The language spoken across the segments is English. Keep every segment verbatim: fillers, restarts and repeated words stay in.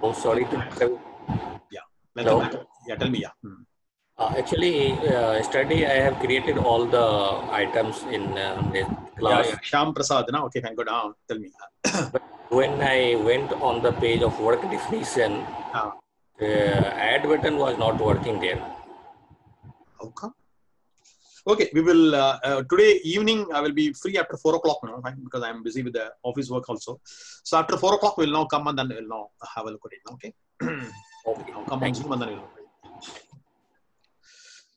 Oh, sorry. To... Yeah. Hello? Yeah, tell me. Yeah. Hmm. Uh, actually, uh, yesterday I have created all the items in uh, the class. Yeah, yeah. Shyam Prasad, na? Okay, thank God. Ah, tell me. But when I went on the page of work definition, ah. uh, add button was not working there. Okay. Okay, we will uh, uh, today evening. I will be free after four o'clock now, right? Because I am busy with the office work also. So after four o'clock, we will now come and then we will now have a look at it. Okay. Okay. Now come on Zoom and then we will.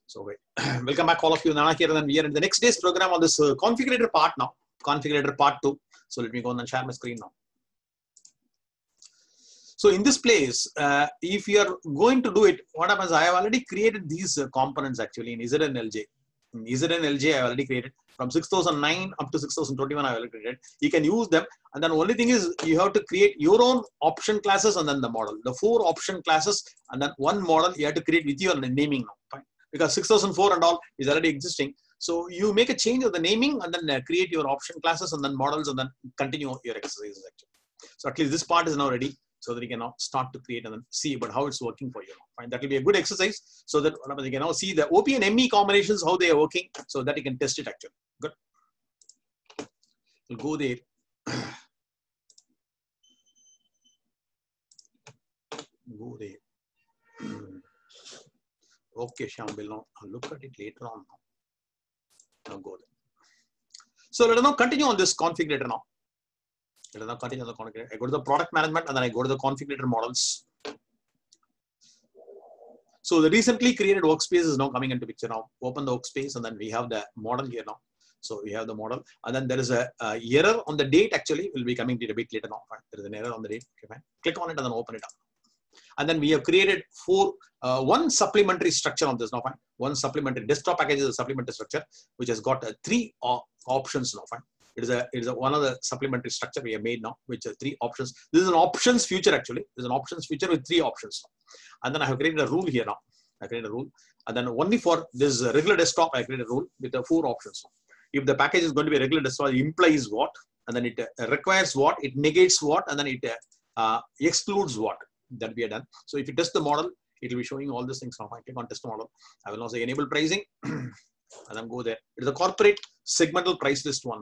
So, okay. Welcome back all of you. Nana here, and then we are in the next day's program on this uh, configurator part now. Configurator part two. So let me go and share my screen now. So in this place, uh, if you are going to do it, what happens? I have already created these uh, components actually in Z N L J. In Z N L J, I have already created from six thousand nine up to six thousand twenty-one. I have already created. You can use them, and then only thing is you have to create your own option classes and then the model. The four option classes and then one model you have to create with your naming now. Fine. Because six thousand four and all is already existing. So you make a change of the naming and then create your option classes and then models and then continue your exercises actually. So at least this part is now ready so that you can now start to create and then see but how it's working for you. Fine. That will be a good exercise so that you can now see the O P and M E combinations, how they are working so that you can test it actually. Good. We'll go there. Go there. Okay, Shyam, we'll now look at it later on. Now go there. So let us now continue on this configurator now. Let us now continue on the configurator. I go to the product management and then I go to the configurator models. So the recently created workspace is now coming into picture now. Open the workspace and then we have the model here now. So we have the model and then there is a, a error on the date actually. We'll be coming to it a bit later now. Right? There is an error on the date. Okay, fine. Click on it and then open it up. And then we have created four, uh, one supplementary structure on this now, fine. One supplementary desktop package is a supplementary structure, which has got uh, three op options now, fine. It is a, it is a, one of the supplementary structure we have made now, which are three options. This is an options feature actually. This is an options feature with three options. Now. And then I have created a rule here now. I created a rule. And then only for this regular desktop, I created a rule with the four options. Now. If the package is going to be a regular desktop, it implies what, and then it uh, requires what, it negates what, and then it uh, uh, excludes what. That we are done. So if you test the model, it will be showing all these things now. I click on test model. I will now say enable pricing and then go there. It is a corporate segmental price list one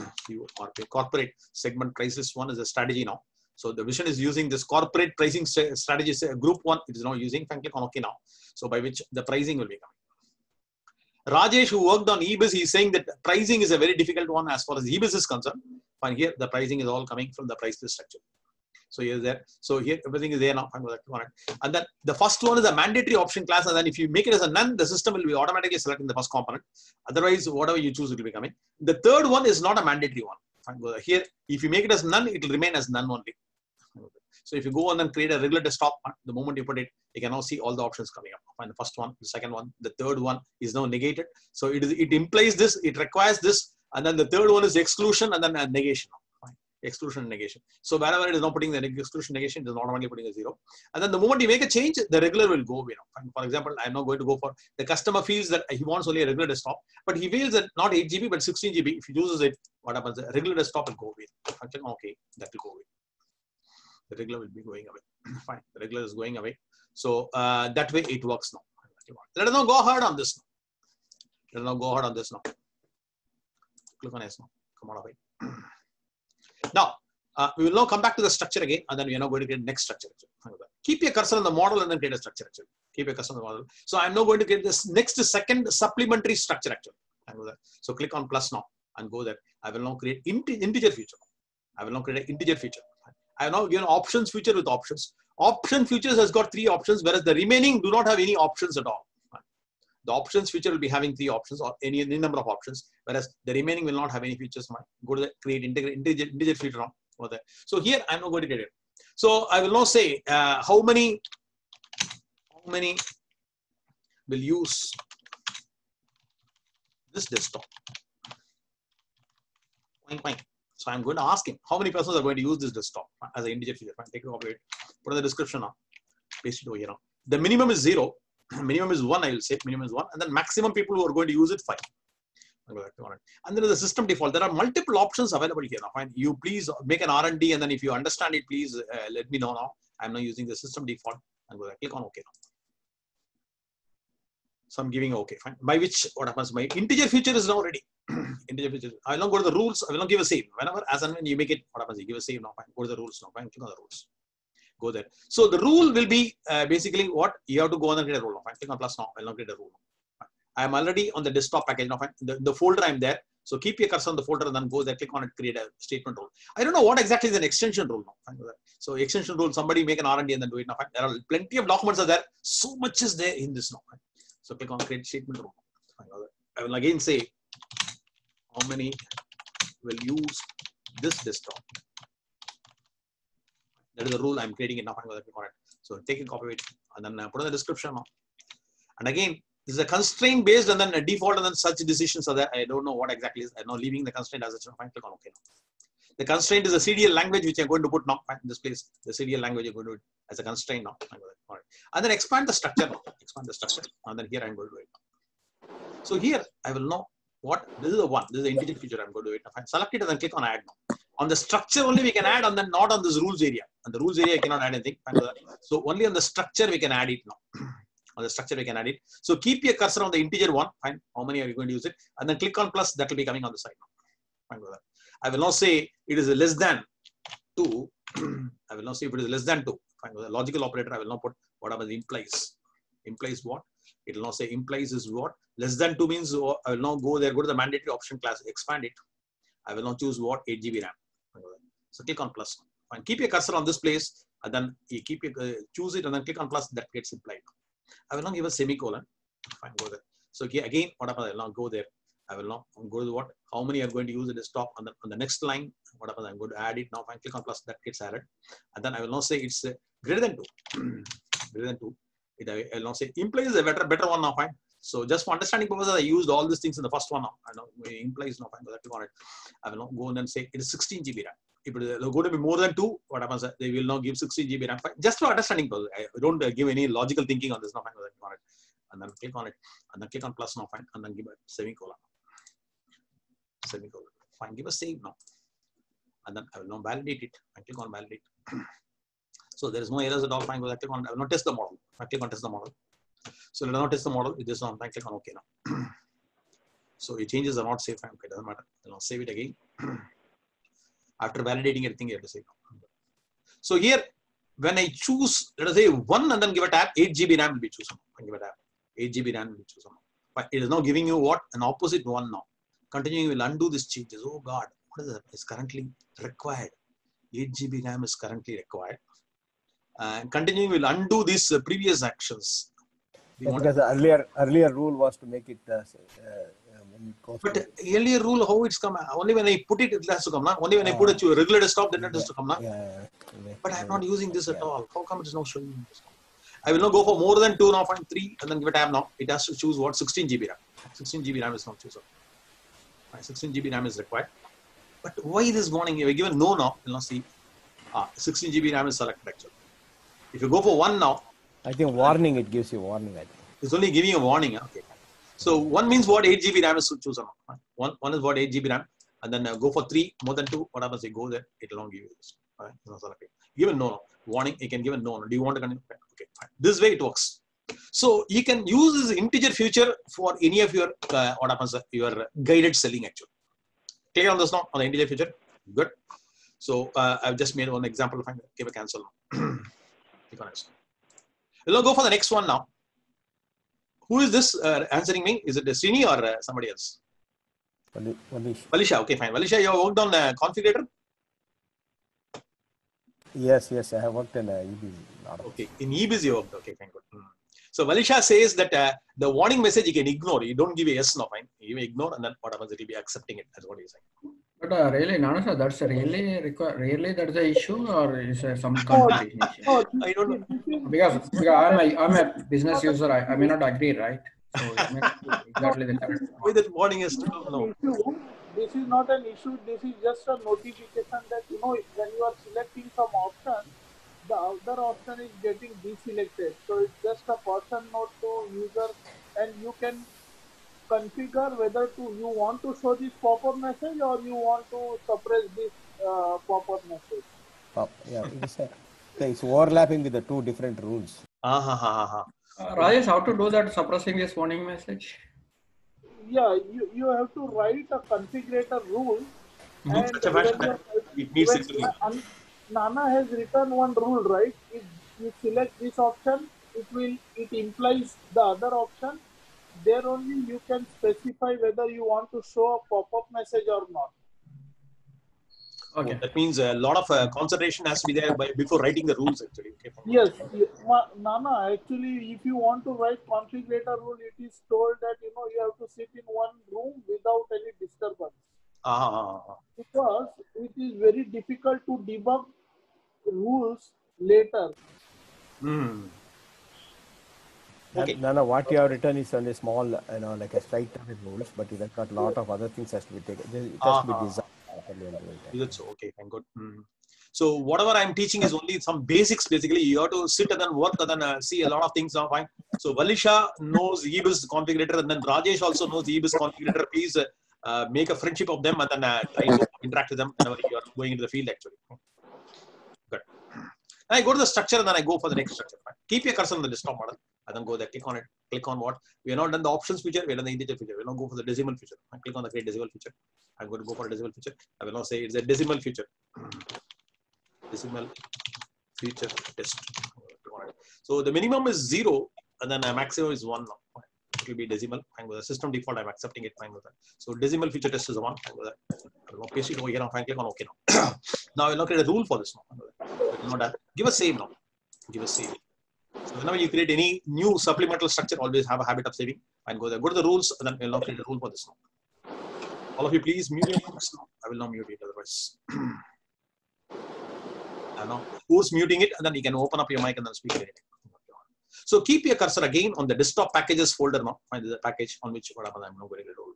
now. You are a corporate segment price list one is a strategy now. So the vision is using this corporate pricing strategy group one. It is now using. I click on OK now. So by which the pricing will be coming. Rajesh, who worked on eBiz, he is saying that pricing is a very difficult one as far as eBiz is concerned. And here the pricing is all coming from the price list structure. So here is there. So here everything is there now. And then the first one is a mandatory option class. And then if you make it as a none, the system will be automatically selecting the first component. Otherwise, whatever you choose, it will be coming. The third one is not a mandatory one. Here, if you make it as none, it will remain as none only. So if you go on and create a regular desktop, the moment you put it, you can now see all the options coming up. And the first one, the second one, the third one is now negated. So it is it implies this, it requires this, and then the third one is exclusion and then a negation. Exclusion and negation. So wherever it is not putting the exclusion negation, it is not only putting a zero. And then the moment you make a change, the regular will go. You know, for example, I am not going to go for the customer feels that he wants only a regular desktop, but he feels that not eight G B but sixteen G B. If he chooses it, what happens? The regular desktop will go away. Okay, that will go away. The regular will be going away. Fine, the regular is going away. So uh, that way it works now. Let us now go hard on this. Now. Let us now go hard on this now. Click on S now. Come on away. Now, uh, we will now come back to the structure again, and then we are now going to create the next structure. Keep your cursor on the model and then create a structure actually. Keep your cursor on the model. So I am now going to create this next second supplementary structure actually. So click on plus now and go there. I will now create int integer feature. I will now create an integer feature. I have now given options feature with options. Option features has got three options, whereas the remaining do not have any options at all. The options feature will be having three options or any, any number of options, whereas the remaining will not have any features. Go to the create integrate integer, integer feature now. So here I'm not going to get it. So I will now say uh, how many how many will use this desktop. So I'm going to ask him how many persons are going to use this desktop as an integer feature. Take a copy of it. Put in the description now. Paste it over here now. The minimum is zero. Minimum is one, I will say. Minimum is one. And then maximum people who are going to use it, five. And then the system default. There are multiple options available here. Now, fine. You please make an R and D. And then if you understand it, please uh, let me know now. I'm now using the system default. I'm going to click on OK. So I'm giving OK. Fine. By which, what happens? My integer feature is now ready. Integer feature. I will not go to the rules. I will not give a save. Whenever, as and when you make it, what happens? You give a save now. Fine. Go to the rules now. Fine. Click on the rules. Go there. So the rule will be uh, basically what you have to go on and create a rule now. Fine. Click on plus now. I will not create a rule now. I am already on the desktop package now. Fine. The, the folder I am there. So keep your cursor on the folder and then go there, click on it, create a statement rule. I don't know what exactly is an extension rule now. So extension rule, somebody make an R and D and then do it now. There are plenty of documents are there. So much is there in this now. So click on create statement rule. I will again say, how many will use this desktop? That is the rule I'm creating it now. So take a copy of it and then put in the description now. And again, this is a constraint based and then a default and then such decisions are there. I don't know what exactly is. I'm not leaving the constraint as it's fine. Click on OK. The constraint is a C D L language which I'm going to put now in this place. The C D L language you're going to do it as a constraint now. All right. And then expand the structure now. Expand the structure. And then here I'm going to do it. So here I will know what this is the one. This is the integer feature I'm going to do it. Select it and then click on add now. On the structure only we can add and then not on this rules area. On the rules area I cannot add anything. So only on the structure we can add it now. On the structure we can add it. So keep your cursor on the integer one. Fine. How many are you going to use it? And then click on plus. That will be coming on the side now. Fine with that. I will not say it is a less than two. I will not say if it is less than two. Fine with the logical operator. I will not put whatever it implies. Implies what? It will not say implies is what? Less than two means oh, I will now go there. Go to the mandatory option class. Expand it. I will now choose what? eight G B RAM. So click on plus. Fine. Keep your cursor on this place and then you keep your, uh, choose it and then click on plus. That gets implied. I will not give a semicolon. Fine, go there. So here again, what happens? I will not go there. I will not go to what? How many are going to use the desktop on the, on the next line? What happens? I'm going to add it now. Fine, click on plus. That gets added. And then I will not say it's uh, greater than two. Greater than two. It, I will not say implies a better better one now. Fine. So just for understanding purposes, I used all these things in the first one now. I know implies now. Fine, click on it. I will not go and then say it is sixteen G B RAM. If it is going to be more than two, what happens? They will now give sixty G B RAM. Just for understanding, I don't give any logical thinking on this. Now, fine. And then click on it. And then click on plus now, fine. And then give a semicolon. Semicolon. Fine. Give a save now. And then I will now validate it. I click on validate. So there is no errors at all. Fine. I click on. I will not test the model. I click on test the model. So let us not test the model. It is not. I click on OK now. So it changes are not safe. Fine. Okay, doesn't matter. I'll save it again. After validating everything, you have to say no. So here, when I choose, let us say one and then give a tab, eight G B RAM will be chosen. Give a tab, eight G B RAM will be chosen. But it is now giving you what? An opposite one now. Continuing will undo this changes. Oh God, what is that? It's currently required. eight G B RAM is currently required. And uh, continuing will undo these uh, previous actions. Yes, because the earlier, earlier rule was to make it uh, uh, but earlier rule how it's come only when I put it it has to come now. Only when yeah. I put it to a regular desktop then it has to come now. Yeah. Yeah. But I'm not using this at yeah. all. How come it is not showing me this? I will not go for more than two now, find three and then give a tab now. It has to choose what? sixteen G B RAM. sixteen G B RAM is not chosen. sixteen G B RAM is required. But why this warning? If I given no now, you'll not see. Ah, sixteen G B RAM is selected actually. If you go for one now, I think warning it gives you warning. I think. It's only giving you a warning. Okay. So one means what eight G B RAM is to choose. One, one is what eight G B RAM and then uh, go for three, more than two. What happens? You go there, it will not give you this. All right? It's not give a no, no. Warning, you can give a no, no. Do you want to continue? Okay, fine. This way it works. So you can use this integer feature for any of your, uh, what happens, uh, your guided selling actually. Click on this now, on the integer feature. Good. So uh, I've just made one example. Fine. Give a cancel now. Click on it. We'll go for the next one now. Who is this uh, answering me? Is it Srini or uh, somebody else? Valisha. Valisha, okay, fine. Valisha, you have worked on uh, configurator? Yes, yes, I have worked in uh, E B Z. Okay, in E B Z you worked. Okay, fine, good. Mm. So Valisha says that uh, the warning message you can ignore. You don't give a yes, no, fine. You ignore and then what happens? It will be accepting it. That's what he's saying. But uh, really, Nana sir, that's really, really that's the issue or is there some complication issue? Oh, I don't know. Because, because I'm, a, I'm a business user, I, I may not agree, right? So it may not exactly the correct way that warning is to know. This is not an issue, this is just a notification that, you know, when you are selecting some option, the other option is getting deselected. So it's just a person note to user and you can configure whether to you want to show this pop-up message or you want to suppress this uh, pop-up message. Pop, yeah, it is a, things overlapping with the two different rules. Ah ha ha ha. Rajesh, how to do that suppressing this warning message? Yeah, you you have to write a configurator rule. Mm-hmm. And such a fashion that it needs it. Nana has written one rule, right? If you select this option, it will it implies the other option. There only you can specify whether you want to show a pop-up message or not. Okay, that means a lot of uh, concentration has to be there by, before writing the rules actually. Okay. Yes, Nana, actually if you want to write configurator rule, it is told that you know you have to sit in one room without any disturbance. Ah. Because it is very difficult to debug rules later. Hmm. Okay. Nana, what you have written is only small, you know, like a slight of rules, but it has got a lot of other things has to be taken. It has uh-huh. to be designed. Good. So okay, I'm good. Mm. So whatever I'm teaching is only some basics. Basically, you have to sit and then work and then uh, see a lot of things. Now, fine. So Valisha knows E B I S configurator, and then Rajesh also knows E B I S configurator. Please uh, make a friendship of them and then uh, try to interact with them whenever you are going into the field. Actually, good. Now I go to the structure and then I go for the next structure. Fine. Keep your cursor on the desktop model and then go there. Click on it. Click on what? We are not done the options feature. We are done the integer feature. We will now go for the decimal feature. I click on the great decimal feature. I'm going to go for a decimal feature. I will now say it's a decimal feature. Decimal feature test. So the minimum is zero, and then the maximum is one. Now it will be decimal. I'm going to system default. I'm accepting it. I'm going to so decimal feature test is the one. I'm going to I will now paste it over here. Now I click on OK. Now now I will now create a rule for this. Now give a save now. Give a save. So whenever you create any new supplemental structure, always have a habit of saving and go there. Go to the rules and then we'll now create a rule for this now. All of you, please mute your mics. I will not mute it otherwise. I know who's muting it, and then you can open up your mic and then speak anything. So keep your cursor again on the desktop packages folder now. Find the package on which whatever I'm not going to roll.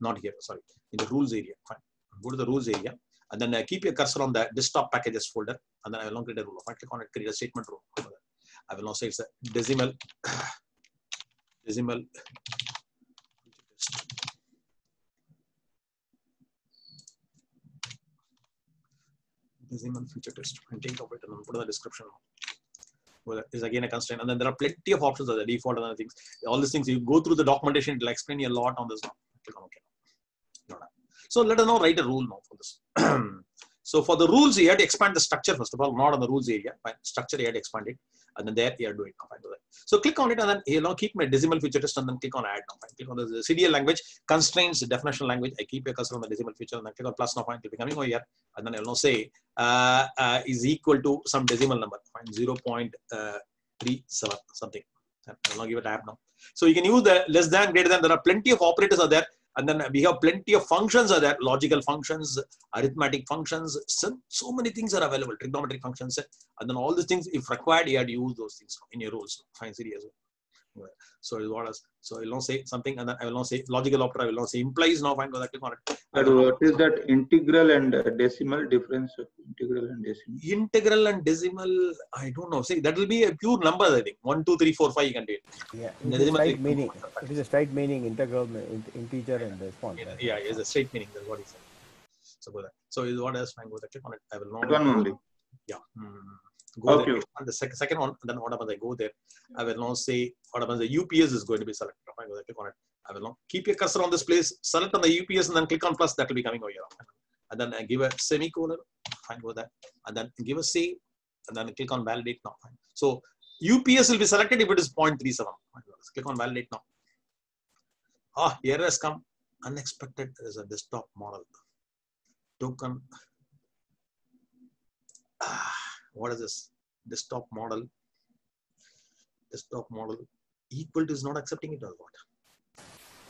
Not here, sorry. In the rules area. Fine. Go to the rules area and then keep your cursor on the desktop packages folder, and then I will not create a rule. I click on it, create a statement rule. I will now say it's a decimal, decimal decimal feature test. And take off it and put in the description. Well, is again a constraint, and then there are plenty of options as the default and other things. All these things you go through the documentation, it will explain you a lot on this. Okay. So let us now write a rule now for this. So for the rules, you have to expand the structure first of all, not on the rules area. Fine. Structure, you have to expand it. And then there you are doing. So click on it and then you know keep my decimal feature test and then click on add now. Fine. Click on the C D L language, constraints, the definitional language. I keep your cursor on the decimal feature and then click on plus now. Fine. It'll be coming over here. And then I will now say uh, uh, is equal to some decimal number. Fine. zero point three seven something. I will now give it a tab now. So you can use the less than, greater than. There are plenty of operators are there. And then we have plenty of functions are there, logical functions, arithmetic functions, so, so many things are available, trigonometric functions, and then all these things, if required, you have to use those things in your rules, fine series. So what else? So I will not say something, and then I will not say logical operator, I will not say implies now, fine, go back, click on it. But what is that integral and decimal difference of integral and decimal? Integral and decimal, I don't know. See, that will be a pure number, I think. One, two, three, four, five, you can do it. Yeah, it is a straight meaning. It is a straight meaning, integral, integer and response. Yeah, yeah, it is a straight meaning, that's what he said. So go there. So is what else, fine, go there, click on it. I will not. One only. Yeah. Mm-hmm. Go okay. There. And the second, second one, and then what happens? I go there. I will now say what happens. The U P S is going to be selected. I will click on it. I will now keep your cursor on this place. Select on the U P S and then click on plus. That will be coming over here. And then I give a semicolon. Fine, go there. And then give a save. And then click on validate now. Fine. So U P S will be selected if it is zero point three seven. Fine, click on validate now. Ah, here has come unexpected. There is a desktop model token. Ah. What is this? Desktop model. Desktop model. Equal to is not accepting it or what?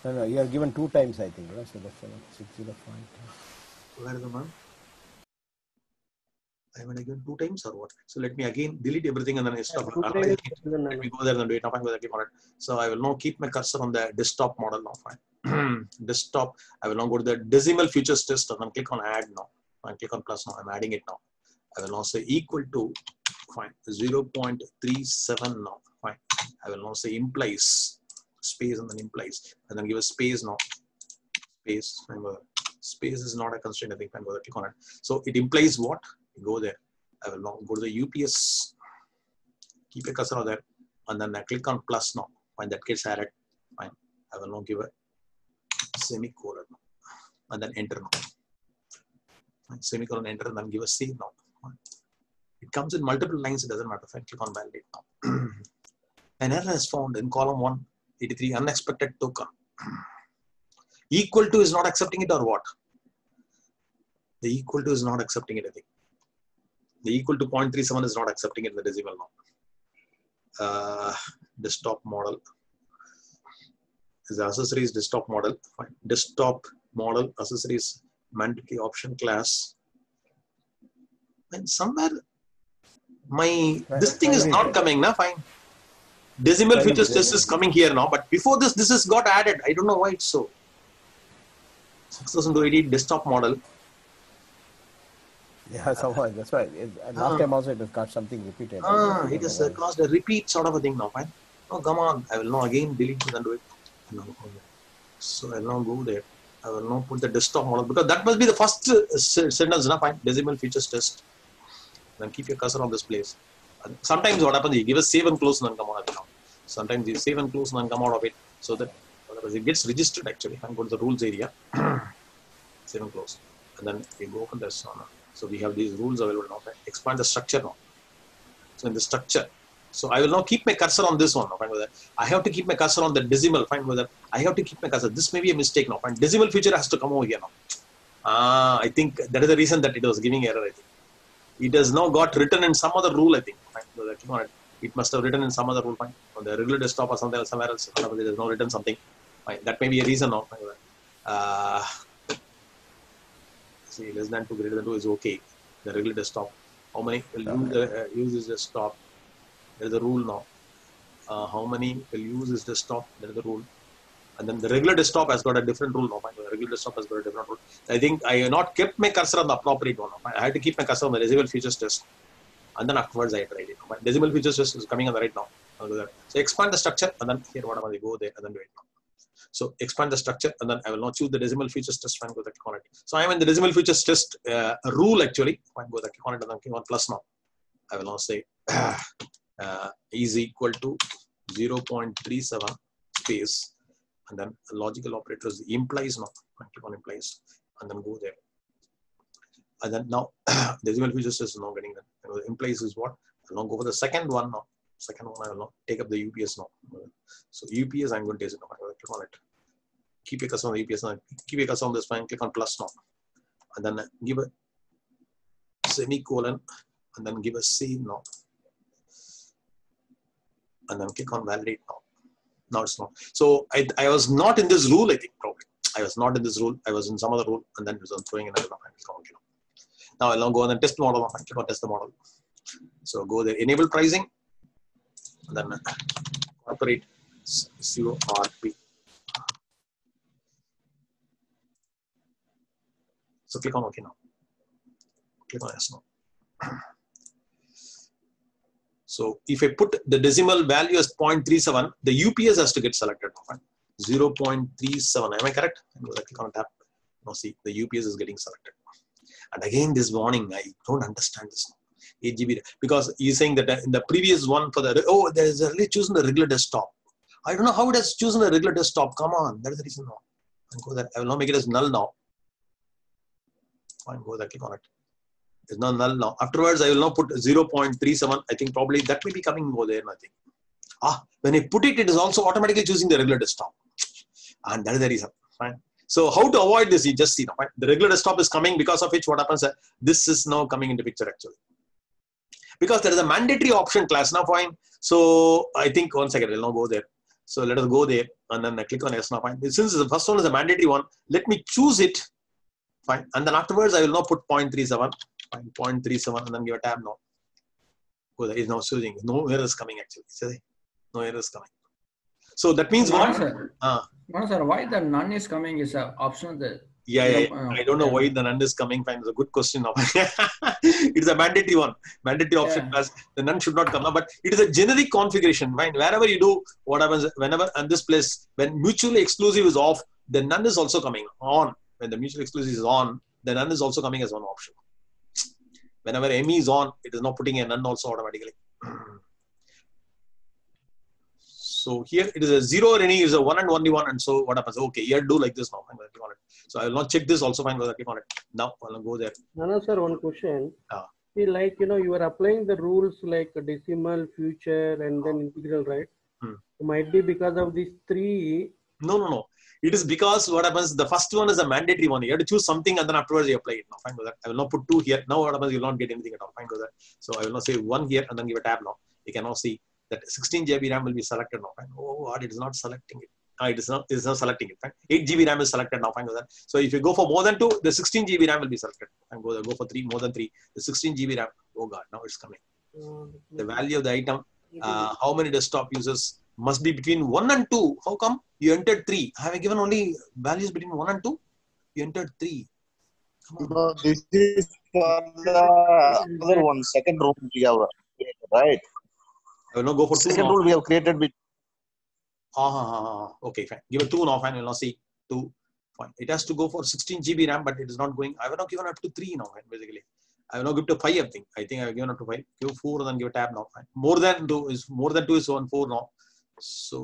No, no. You are given two times, I think. Right? So that's six zero five. Where is the man? I haven't given two times or what? So let me again delete everything and then I stop. Yeah, let me nine. Go there and do it. Now, fine. So I will now keep my cursor on the desktop model now. Fine. Desktop. I will now go to the decimal features test and then click on add now. And click on plus now. I'm adding it now. I will now say equal to fine zero point three seven now. Fine. I will now say implies space and then implies and then give a space now. Space. Remember, space is not a constraint. I think I go there. Click on it. So it implies what? Go there. I will now go to the U P S. Keep a cursor on that. And then I click on plus now. When that gets added, fine. I will now give a semicolon. And then enter now. Fine. Semicolon, enter, and then give a save now. Fine. It comes in multiple lines. It doesn't matter. Fine. Click on validate now. An error is found in column one eighty-three, unexpected token. Equal to is not accepting it or what? The equal to is not accepting it, I think. The equal to zero point three seven is not accepting it in the decimal now. Uh, desktop model. The accessories desktop model. Fine. Desktop model accessories mandatory option class. And somewhere my this thing is not coming now. Fine. Decimal features test is coming here now, but before this, this has got added. I don't know why it's so. six thousand two hundred eighty desktop model. Yeah, somehow, that's right. It, last uh, time also it has got something repeated. Ah, it has caused a repeat sort of a thing now, fine. Oh, come on. I will now again delete it and do it. No, okay. So I will now go there. I will now put the desktop model because that must be the first uh, sentence, na, fine. Decimal features test. Then keep your cursor on this place. And sometimes what happens, you give a save and close and then come out of it now. Sometimes you save and close and then come out of it. So that it gets registered actually. And go to the rules area. Save and close. And then you go open this one. So we have these rules available now. Right? Expand the structure now. So in the structure. So I will now keep my cursor on this one. Now, find whether I have to keep my cursor on the decimal. Find whether I have to keep my cursor. This may be a mistake now. Find decimal feature has to come over here now. Ah, I think that is the reason that it was giving error. I think it has now got written in some other rule. I think. Find it. It must have written in some other rule. Find on the regular desktop or something else, somewhere else. There is no written something. Fine. That may be a reason now. Uh, See, less than two, greater than two is okay. The regular desktop. How many will okay. use, the, uh, use this desktop? There is a rule now. Uh, how many will use this desktop? There is a rule. And then the regular desktop has got a different rule now. The regular desktop has got a different rule. I think I have not kept my cursor on the appropriate one. I had to keep my cursor on the decimal features test. And then afterwards I tried it. My decimal features test is coming on the right now. I'll do that. So expand the structure and then here whatever they go there and then do it now. So expand the structure and then I will now choose the decimal features test and go the click on it. So I am in the decimal features test uh, rule actually. Fine, go the click on it and then click on plus now. I will now say uh, uh, is equal to zero point three seven space and then the logical operators implies now. Fine, click on implies and then go there. And then now decimal features test is now getting that. Implies is what? I will now go for the second one now. Second one, I will now take up the U P S now. So U P S, I'm going to take it now. I will click on it. Keep a cursor on the U P S now. Keep a cursor on this fine. Click on plus now. And then give a semicolon. And then give a save now. And then click on validate now. Now it's not. So I, I was not in this rule, I think, probably. I was not in this rule. I was in some other rule. And then it was throwing another one. Now I'll now go on and test the model. I click on test the model. So go there. Enable pricing. And then corporate C O R P. So click on OK now. Click on Yes now. So if I put the decimal value as zero point three seven, the U P S has to get selected now. Right? zero point three seven. Am I correct? And click on Tab. Now see, the U P S is getting selected. And again, this warning, I don't understand this now. eight G B because you're saying that in the previous one for the oh there is really chosen the regular desktop. I don't know how it has chosen the regular desktop. Come on, that is the reason now. And go there. I will now make it as null now. Fine, go there, click on it. It's not null now. Afterwards, I will now put zero point three seven. I think probably that may be coming over there. I think. Ah, when I put it, it is also automatically choosing the regular desktop, and that is the reason. Fine. So how to avoid this? You just see now. Right? The regular desktop is coming because of which what happens? Uh, this is now coming into picture actually. Because there is a mandatory option class now, fine. So I think one second, I'll now go there. So let us go there and then I click on yes now, fine. Since the first one is a mandatory one, let me choose it, fine. And then afterwards, I will now put zero point three seven, fine, zero point three seven, and then give a tab now. Go there, it's now choosing. No errors coming actually. See? No errors coming. So that means no, what? Sir. Uh, no, sir. Why the none is coming is an option that. Yeah, yeah, yeah, I don't know why the none is coming. Fine, it's a good question now. It's a mandatory one, mandatory option class. Yeah. The none should not come now, but it is a generic configuration. Fine, wherever you do, what happens? Whenever and this place, when mutually exclusive is off, the none is also coming on. When the mutually exclusive is on, the none is also coming as one option. Whenever M E is on, it is not putting a none also automatically. So here it is a zero or any is a one and only one, and so what happens? Okay, here do like this now. I'm going to click on it. So I will not check this also. Fine, going to click on it. Now I'll go there. No, no, sir. One question. Uh, See, like you know, you are applying the rules like decimal, future, and then integral, right? Hmm. It might be because of these three. No, no, no. It is because what happens? The first one is a mandatory one. You have to choose something, and then afterwards you apply it. Now, fine with that. I will not put two here. Now what happens? You will not get anything at all. Fine with that. So I will not say one here and then give a tab. Now you can now see that sixteen G B RAM will be selected now. Fine. Oh, what? It is not selecting it. Ah, it is not. It is not selecting it. Fine. eight G B RAM is selected now. Fine with that. So if you go for more than two, the sixteen G B RAM will be selected. And go there. Go for three, more than three. The sixteen G B RAM. Oh God! Now it's coming. The value of the item. Uh, how many desktop users must be between one and two? How come you entered three? Have I given only values between one and two? You entered three. No, this is for the other one. Second rule we have created, right? I will not go for two. Second rule we have created with. Ah, okay, fine. Give a two now, fine. We'll not see two. Fine. It has to go for sixteen G B RAM, but it is not going. I have not given up to three now, basically. I will not give to five. I think I think I have given up to five. Give four, then give a tab now. More than two is more than two is one four now. So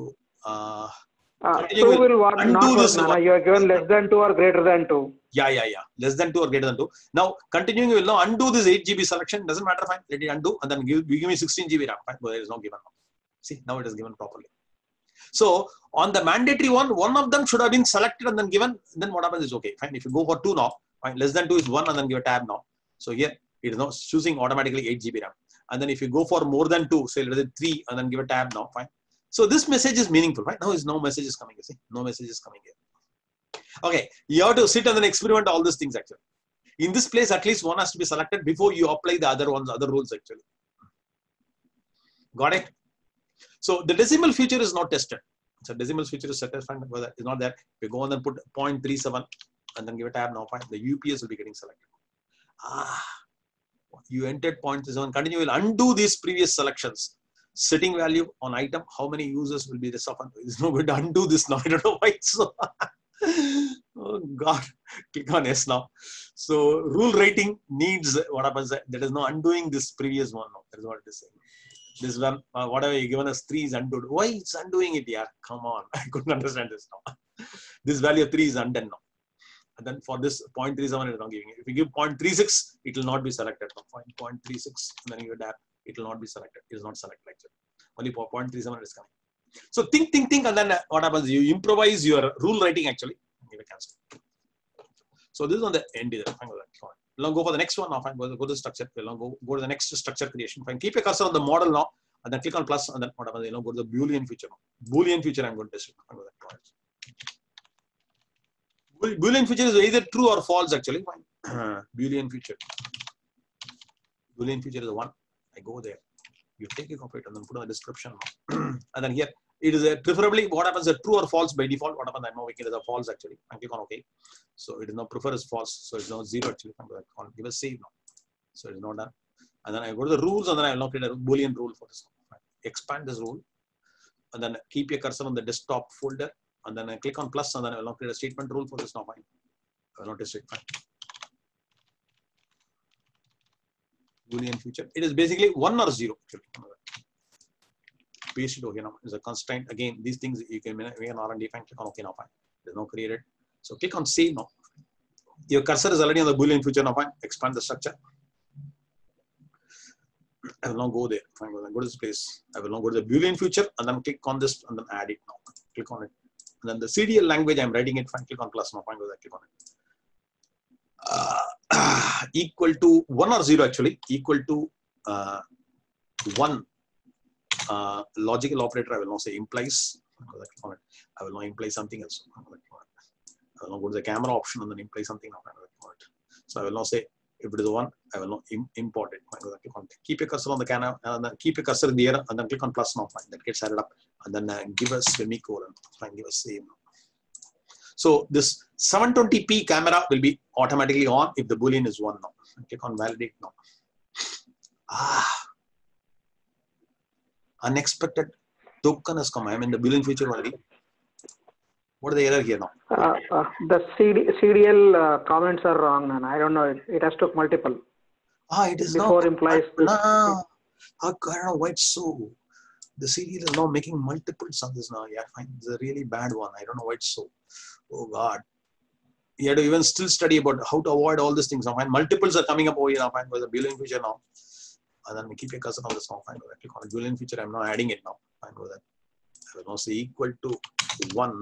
uh, uh two will, will what? Not one, this Nana, you are given less than two or greater than two. Yeah, yeah, yeah. Less than two or greater than two. Now continuing, we will now undo this eight G B selection. Doesn't matter. Fine, let it undo, and then give give me sixteen G B RAM. Fine, but it is not given now. See, now it is given properly. So on the mandatory one, one of them should have been selected and then given. Then what happens is okay. Fine, if you go for two now, fine. Less than two is one, and then give a tab now. So here it is now choosing automatically eight G B RAM. And then if you go for more than two, say let it three, and then give a tab now. Fine. So this message is meaningful, right? Now is no message is coming. You see, no message is coming here. Okay, you have to sit and then experiment all these things actually. In this place, at least one has to be selected before you apply the other ones, other rules actually. Got it? So the decimal feature is not tested. So decimal feature is satisfied, but it's not there. We go on and put zero point three seven, and then give a tab now. Fine. The U P S will be getting selected. Ah, you entered zero point three seven. Continue. Will undo these previous selections. Setting value on item. How many users will be this often? It's no good to undo this now. I don't know why. So, oh God, click on S now. So rule rating needs what happens. There is no undoing this previous one now. That is what it is saying. This one, uh, whatever you given us three is undoed. Why it's undoing it? Yeah, come on. I couldn't understand this now. This value of three is undone now. And then for this zero point three seven, it is not giving it. If you give zero point three six, it will not be selected. zero point three six, and then you adapt, it will not be selected. It is not selected actually. Only for zero point three seven is coming. So think, think, think, and then what happens? You improvise your rule writing actually. Give a cancel. So this is on the end. Either. Fine, we'll now go for the next one. Now fine, go, go to the structure. We'll now go go to the next structure creation. Fine, keep your cursor on the model now, and then click on plus, and then what happens? You know, go to the Boolean feature. Now. Boolean feature, I'm going to test it. Fine, Boolean feature is either true or false actually. Boolean feature. Boolean feature is the one. I go there. You take a copy and then put on the description. And then here it is a preferably what happens is true or false by default. What happens? I'm now making it as a false actually. I click on OK. So it is now prefer as false. So it's now zero actually. I'm going to give a save now. So it is not done. And then I go to the rules and then I will now create a Boolean rule for this. Expand this rule. And then keep your cursor on the desktop folder. And then I click on plus, and then I will not create a statement rule for this now. Fine. I will not test it. Fine. Boolean feature. It is basically one or zero. Paste it over here now. It's a constraint. Again, these things you can make an R and D. Fine. Click on OK now. Fine. It is now created. So click on save now. Your cursor is already on the Boolean feature now. Fine. Expand the structure. I will now go there. Fine. Go to this place. I will now go to the Boolean feature and then click on this and then add it now. Click on it. And then the C D L language, I'm writing it. Fine, click on plus. No, fine, go there. Click on it. Uh, equal to one or zero actually. Equal to uh, one. Uh, logical operator. I will now say implies. Go there, click on it. I will now imply something else. Go there, click on it. I will now go to the camera option and then imply something. Now, go there, click on it. So I will now say if it is one, I will now im import it. Go there, click on it. Keep your cursor on the camera and then keep your cursor in the air and then click on plus. Now, fine, that gets added up. And then uh, give a semicolon. Fine, give a save. So this seven twenty p camera will be automatically on if the Boolean is one now. Click on validate now. Ah, unexpected token has come. I am in the Boolean feature already. What is the error here now? Uh, uh, the C D, C D L uh, comments are wrong, and I don't know. It, it has took multiple. Ah, it is before now implies now. I don't know why it's so. The serial is now making multiple sons now. Yeah, I find it's a really bad one. I don't know why it's so. Oh God. You have to even still study about how to avoid all these things now. And multiples are coming up over here now. Fine, there's a Boolean feature now. And then we keep your cousin on this now. Fine, I click on the Boolean feature. I'm now adding it now. Fine, go that. I will now say equal to one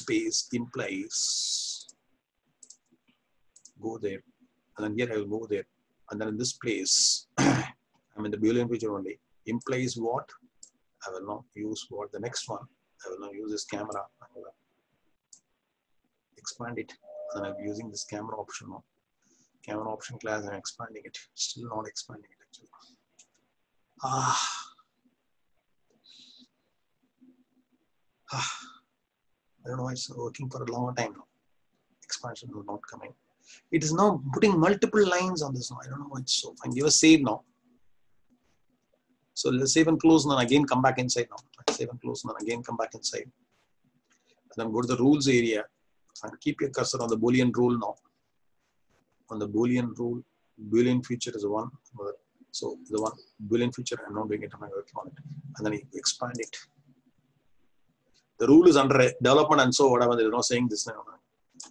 space implies. Go there. And then here I will go there. And then in this place, I'm in the Boolean feature only. Implies what? I will not use what? The next one. I will now use this camera. Expand it, and I'm using this camera option now. Camera option class, I'm expanding it. Still not expanding it actually. Ah. ah. I don't know why it's working for a long time now. Expansion is not coming. It is now putting multiple lines on this now. I don't know why it's so fine. Give a save now. So let's save and close, and then again come back inside now. Save and close, and then again come back inside. And then go to the rules area. And keep your cursor on the Boolean rule now. On the Boolean rule, Boolean feature is one. So the one Boolean feature, I'm not doing it. I'm working on it. And then you expand it. The rule is under development, and so whatever. They're not saying this now.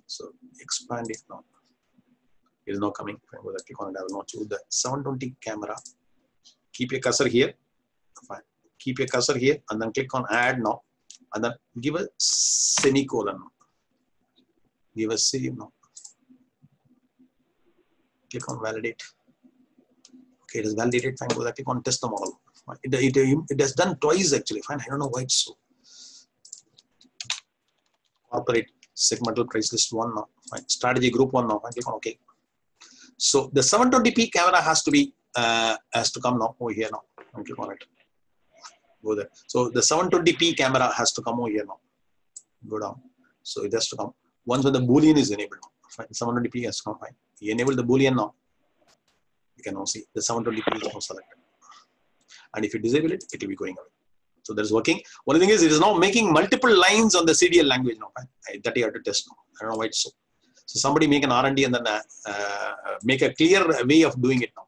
So expand it now. It is not coming. I'm going to click on it. I will not choose the seven twenty camera. Keep your cursor here. Fine. Keep your cursor here, and then click on add now, and then give a semicolon now. Give a save now. Click on validate. Okay, it is validated. Fine, go there. Click on test them all. It, it, it has done twice actually. Fine, I don't know why it's so. Corporate segmental price list one now. Fine, strategy group one now. Fine, click on okay. So the seven twenty p camera has to be uh, has to come now over here now. Fine, click on it. Go there. So the seven twenty p camera has to come over here now. Go down. So it has to come. Once when the Boolean is enabled, fine. seven twenty p has come. Fine. You enable the Boolean now. You can now see the seven twenty p is now selected. And if you disable it, it will be going away. So that is working. One thing is, it is now making multiple lines on the C D L language now. Fine. That you have to test now. I don't know why it's so. So somebody make an R and D and then uh, uh, make a clear way of doing it now.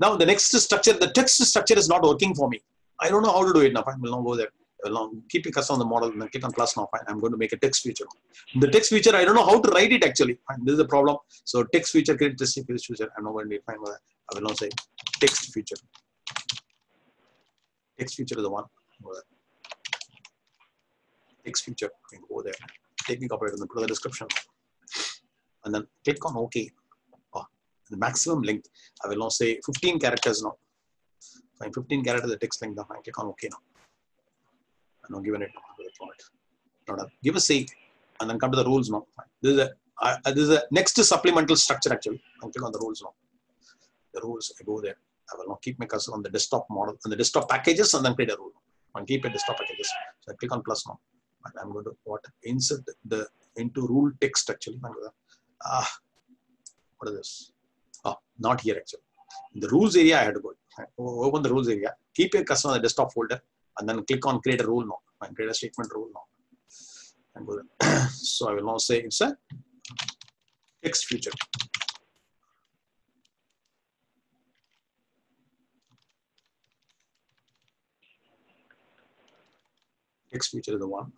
Now the next structure, the text structure is not working for me. I don't know how to do it now. Fine. We'll now go there. Along, keep your cursor on the model and then click on plus now. Fine, I'm going to make a text feature. The text feature, I don't know how to write it actually. Fine, this is the problem. So text feature, create text feature. I'm not going to define that. I will now say text feature. Text feature is the one. Text feature. You can go there. Technical operator, and then put the description. And then click on OK. Oh, the maximum length. I will now say fifteen characters now. Fine, fifteen characters the text length. Now I click on OK now. No, given it, not a, give a save, and then come to the rules now. This is a uh, this is a next supplemental structure actually. I'll click on the rules now. The rules, I go there. I will now keep my cursor on the desktop model on the desktop packages, and then create a rule. And keep it desktop packages. So I click on plus now. And I'm going to what insert the into rule text actually. Ah, what is this? Oh, not here actually. In the rules area, I had to go. Open the rules area. Keep your cursor on the desktop folder. And then click on create a rule now. And create a statement rule now. And go there. So I will now say it's a text feature. Text feature is the one.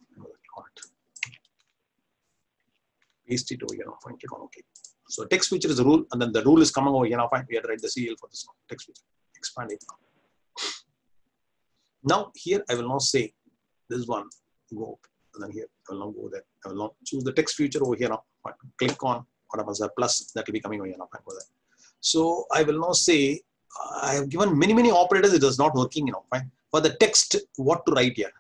Paste it over here now. Fine. Click on OK. So text feature is a rule, and then the rule is coming over here now. Fine. We have to write the C D L for this one. Text feature. Expand it now. Now here I will now say this one go up, and then here I will now go there. I will now choose the text feature over here now. Click on whatever the plus that will be coming over here now. So I will now say I have given many many operators. It is not working, you know. Fine. For the text, what to write here?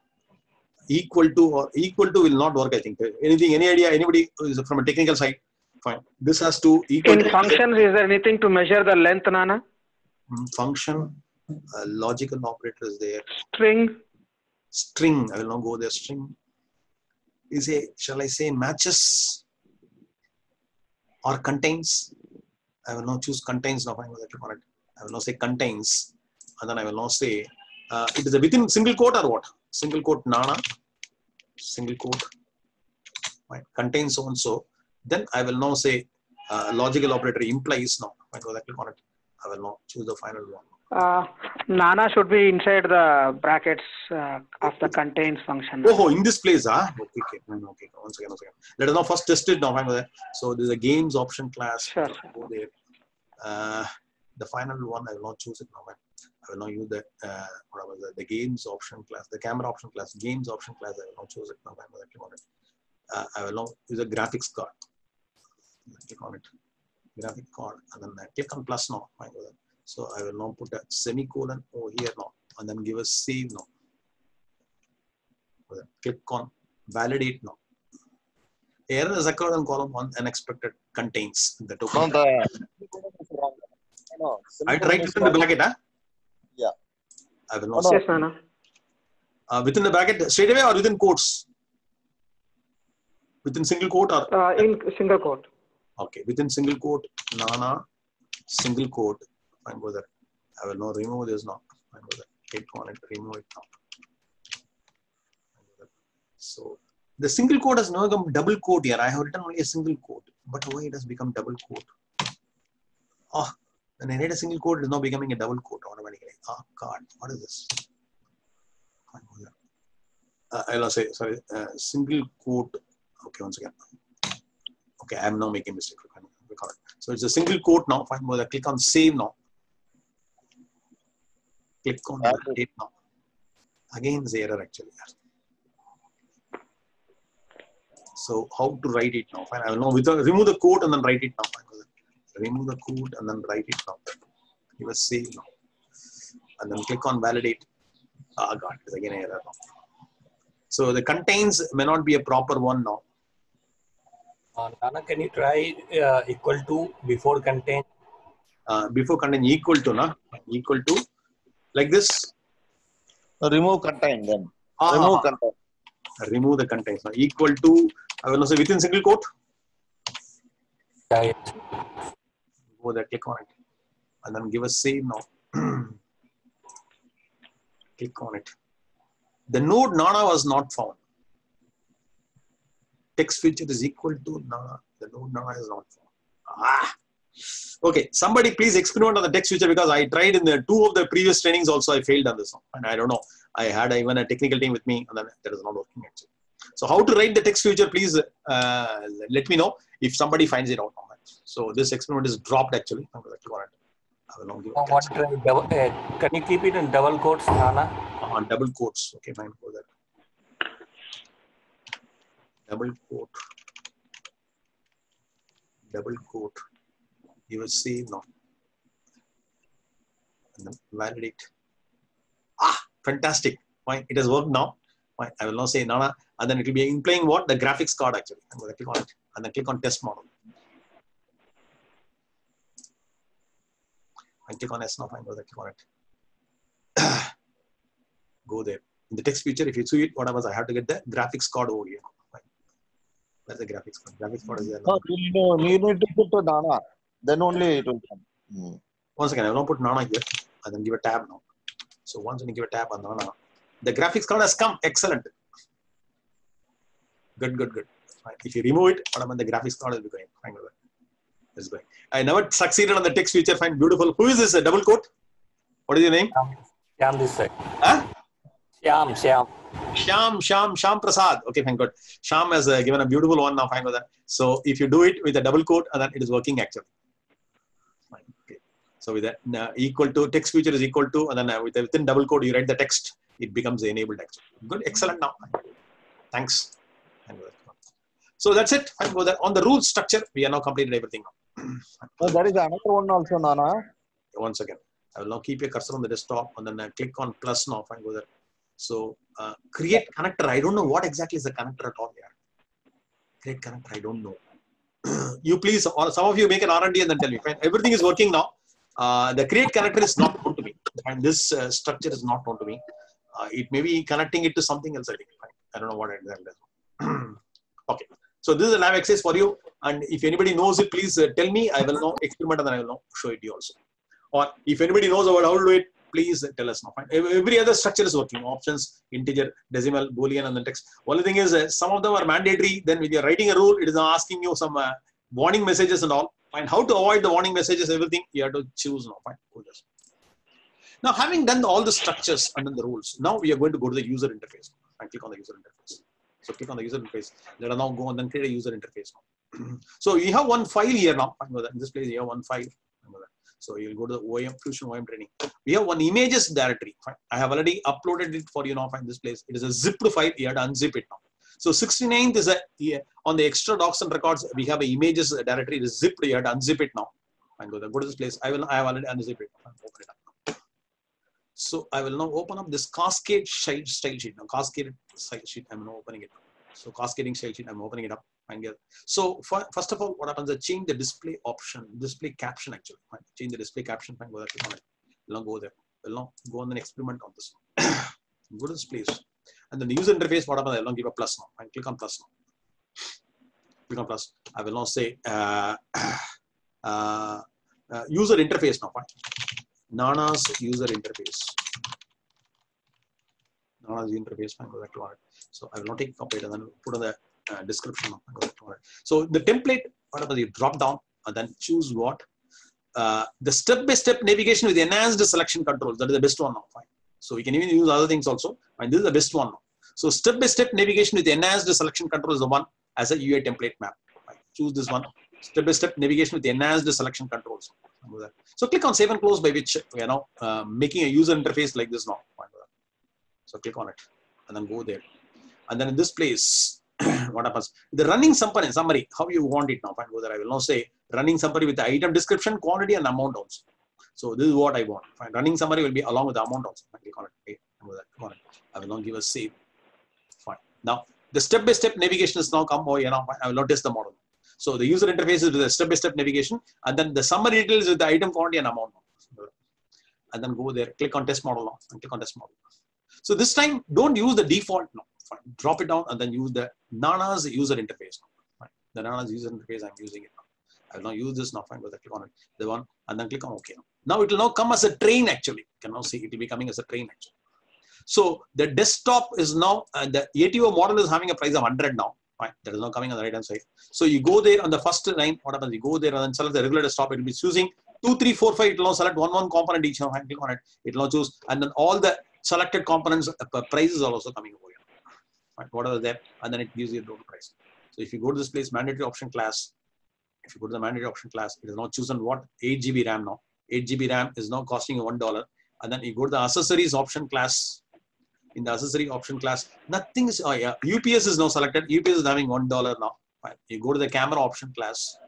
Equal to or equal to will not work. I think anything any idea anybody is from a technical side. Fine. This has to equal. In functions, is there anything to measure the length, Nana? Function. Uh, logical operator is there. String. String. I will now go there. String. Is a shall I say matches or contains? I will now choose contains now. I will now say contains, and then I will now say uh, it is a within single quote or what? Single quote Nana. Single quote. Right. Contains so and so. Then I will now say uh, logical operator implies now. point was actually correct. I will now choose the final one. Uh, Nana should be inside the brackets uh, of the contains function. Oh, in this place, ah? Huh? Okay, okay, okay. One second, one second. Let us now first test it now. So there's a games option class. Sure. Go there. Uh, the final one, I will not choose it now. Man. I will not use the uh, whatever the, the games option class, the camera option class, games option class. I will not choose it now. Man. I will, uh, I will now use a graphics card. Click on it. Graphic card, and then I click on plus now. Man. So I will now put a semicolon over here now, and then give a save now. Click on validate now. Error has occurred in column one. Unexpected contains the token. No, the no, I tried within the bracket, huh? Yeah. I will not. Oh, no. Yes, uh, within the bracket, straight away or within quotes? Within single quote or? Uh, in single quote. Okay, within single quote, Nana, single quote. Fine, go there. I will now remove this now. Fine, go there. Click on it, remove it now. So the single quote has now become double quote here. I have written only a single quote, but why it has become double quote? Oh, when I read a single quote, it is now becoming a double quote automatically. Ah, oh, God, what is this? Fine, go there. Uh, I'll say sorry. Uh, single quote. Okay, once again. Okay, I am now making a mistake. So it's a single quote now. Fine, go there. Click on save now. Click on validate now. Again, the error actually. So how to write it now? Fine, I will know. Without, remove the quote and then write it now. Remove the quote and then write it now. Give a save now. And then click on validate. Ah, oh, God, it's again error now. So the contains may not be a proper one now. Uh, Nana, can you try uh, equal to before contain? Uh, before contain equal to, na? Equal to. Like this, so remove contain then. Ah, remove contain. Remove the contain. So equal to. I will not say within single quote. Right. Go there, click on it, and then give a save now. Click on it. The node Nana was not found. Text feature is equal to Nana. The node Nana is not found. Ah. Okay, somebody please experiment on the text feature because I tried in the two of the previous trainings also I failed on this one. And I don't know. I had even a technical team with me and then that is not working actually. So how to write the text feature, please uh, let me know if somebody finds it out. So this experiment is dropped actually. I will not give it. What, uh, double, uh, can you keep it in double quotes, Nana? On uh, double quotes. Okay, fine. Go there. Double quote. Double quote. You will see now. And then validate. Ah, fantastic. Fine. It has worked now. Fine. I will now say Nana. And then it will be implying what? The graphics card actually. I'm going to click on it. And then click on test model. I click on S now. I'm going to click on it. Go there. In the text feature, if you see it, what I was, I have to get the graphics card over here. Fine. Where's the graphics card? Graphics card is there. No, you know, you need to put to Nana. Then only it will come. Hmm. Once again, I will not put Nana here and then give a tab now. So once you give a tab on Nana, the graphics card has come. Excellent. Good, good, good. Right. If you remove it, what about the graphics card will be going. Fine, it's going. I never succeeded on the text feature. Fine, beautiful. Who is this? A double quote? What is your name? Shyam this side. Huh? Shyam, Shyam. Shyam, Shyam, Shyam Prasad. Okay, thank God. Shyam has uh, given a beautiful one now. Fine with that. So if you do it with a double quote, and then it is working actually. So with that uh, equal to text feature is equal to, and then uh, with, uh, within double quote you write the text, it becomes enabled actually. Good, excellent now. Thanks. So that's it. And on the rule structure, we are now completed everything now. Oh, that is another one also, Nana. Once again, I will now keep your cursor on the desktop and then uh, click on plus now. Fine, go there. So uh, create connector. I don't know what exactly is the connector at all here. Create connector. I don't know. You please, or some of you make an R and D and then tell me. Fine, everything is working now. Uh, the create connector is not known to me, and this uh, structure is not known to me. Uh, it may be connecting it to something else. I think I don't know what exactly. Okay, so this is a lab exercise for you, and if anybody knows it, please uh, tell me. I will now experiment and then I will now show it to you also. Or if anybody knows about how to do it, please tell us now. Fine. Every other structure is working: options, integer, decimal, boolean, and the text. Only thing is uh, some of them are mandatory. Then when you are writing a rule, it is asking you some uh, warning messages and all. Fine. How to avoid the warning messages, everything you have to choose now. Fine. Cool. Now, having done all the structures under the rules, now we are going to go to the user interface. I click on the user interface. So click on the user interface. Let us now go and then create a user interface. Now. So you have one file here now. In this place, you have one file. So you'll go to the O M, Fusion O M training. We have one images directory. Fine. I have already uploaded it for you now. Find this place. It is a zipped file. You have to unzip it now. So sixty-ninth is a, yeah, on the extra docs and records, we have an images directory. It is zipped. You have to unzip it now. And go there. Go to this place. I will. I have already unzipped it. Open it up. So I will now open up this cascade style sheet. Now cascade style sheet. I'm now opening it. So cascading style sheet. I'm opening it up. So for, first of all, what happens is change the display option, display caption actually. Fine. Change the display caption. Fine. Go there. Click on it. We'll now go there. We'll now go on and experiment on this. Go to this place. And then the user interface, what happens? I will now give a plus now. Fine. Click on plus now. Click on plus. I will now say uh, uh, uh, user interface now. Fine. Nana's user interface. Nana's interface. Fine. Go there. Click on it. So I will now take complete and then put on the Uh, description. So the template, whatever you drop down and then choose what uh, the step-by-step navigation with enhanced selection controls. That is the best one now. Fine. So you can even use other things also. And this is the best one now. So step-by-step navigation with enhanced selection control is the one as a U I template map. Fine. Choose this one. Step-by-step navigation with enhanced selection controls. So click on save and close, by which we are now uh, making a user interface like this now. Fine. So click on it and then go there. And then in this place, what happens? The running summary, summary, how you want it now. Fine, go there. I will now say running summary with the item description, quantity, and amount also. So this is what I want. Fine, running summary will be along with the amount also. Fine, click on it. Go there. I will now give a save. Fine. Now the step-by-step navigation is now come over here now. Fine. I will now test the model. So the user interface is with the step-by-step navigation, and then the summary details with the item, quantity, and amount. And then go there. Click on test model now. And click on test model. So this time, don't use the default now. Fine. Drop it down and then use the Nana's user interface. Fine. The Nana's user interface, I'm using it now. I will now use this now. Fine, but I click on it. The one and then click on OK. Now it will now come as a train actually. You can now see it will be coming as a train actually. So the desktop is now, uh, the A T O model is having a price of one hundred now. Fine. That is now coming on the right hand side. So you go there on the first line. What happens? You go there and then select the regular desktop. It will be choosing two, three, four, five. It will now select one, one component each. Now click on it. It will now choose. And then all the selected components, uh, prices are also coming over. Right, whatever there, and then it gives you a total price. So if you go to this place, mandatory option class, if you go to the mandatory option class, it is now chosen what? eight G B RAM now. eight G B RAM is now costing you one dollar. And then you go to the accessories option class. In the accessory option class, nothing is, oh yeah, U P S is now selected. U P S is having one dollar now. Fine. You go to the camera option class.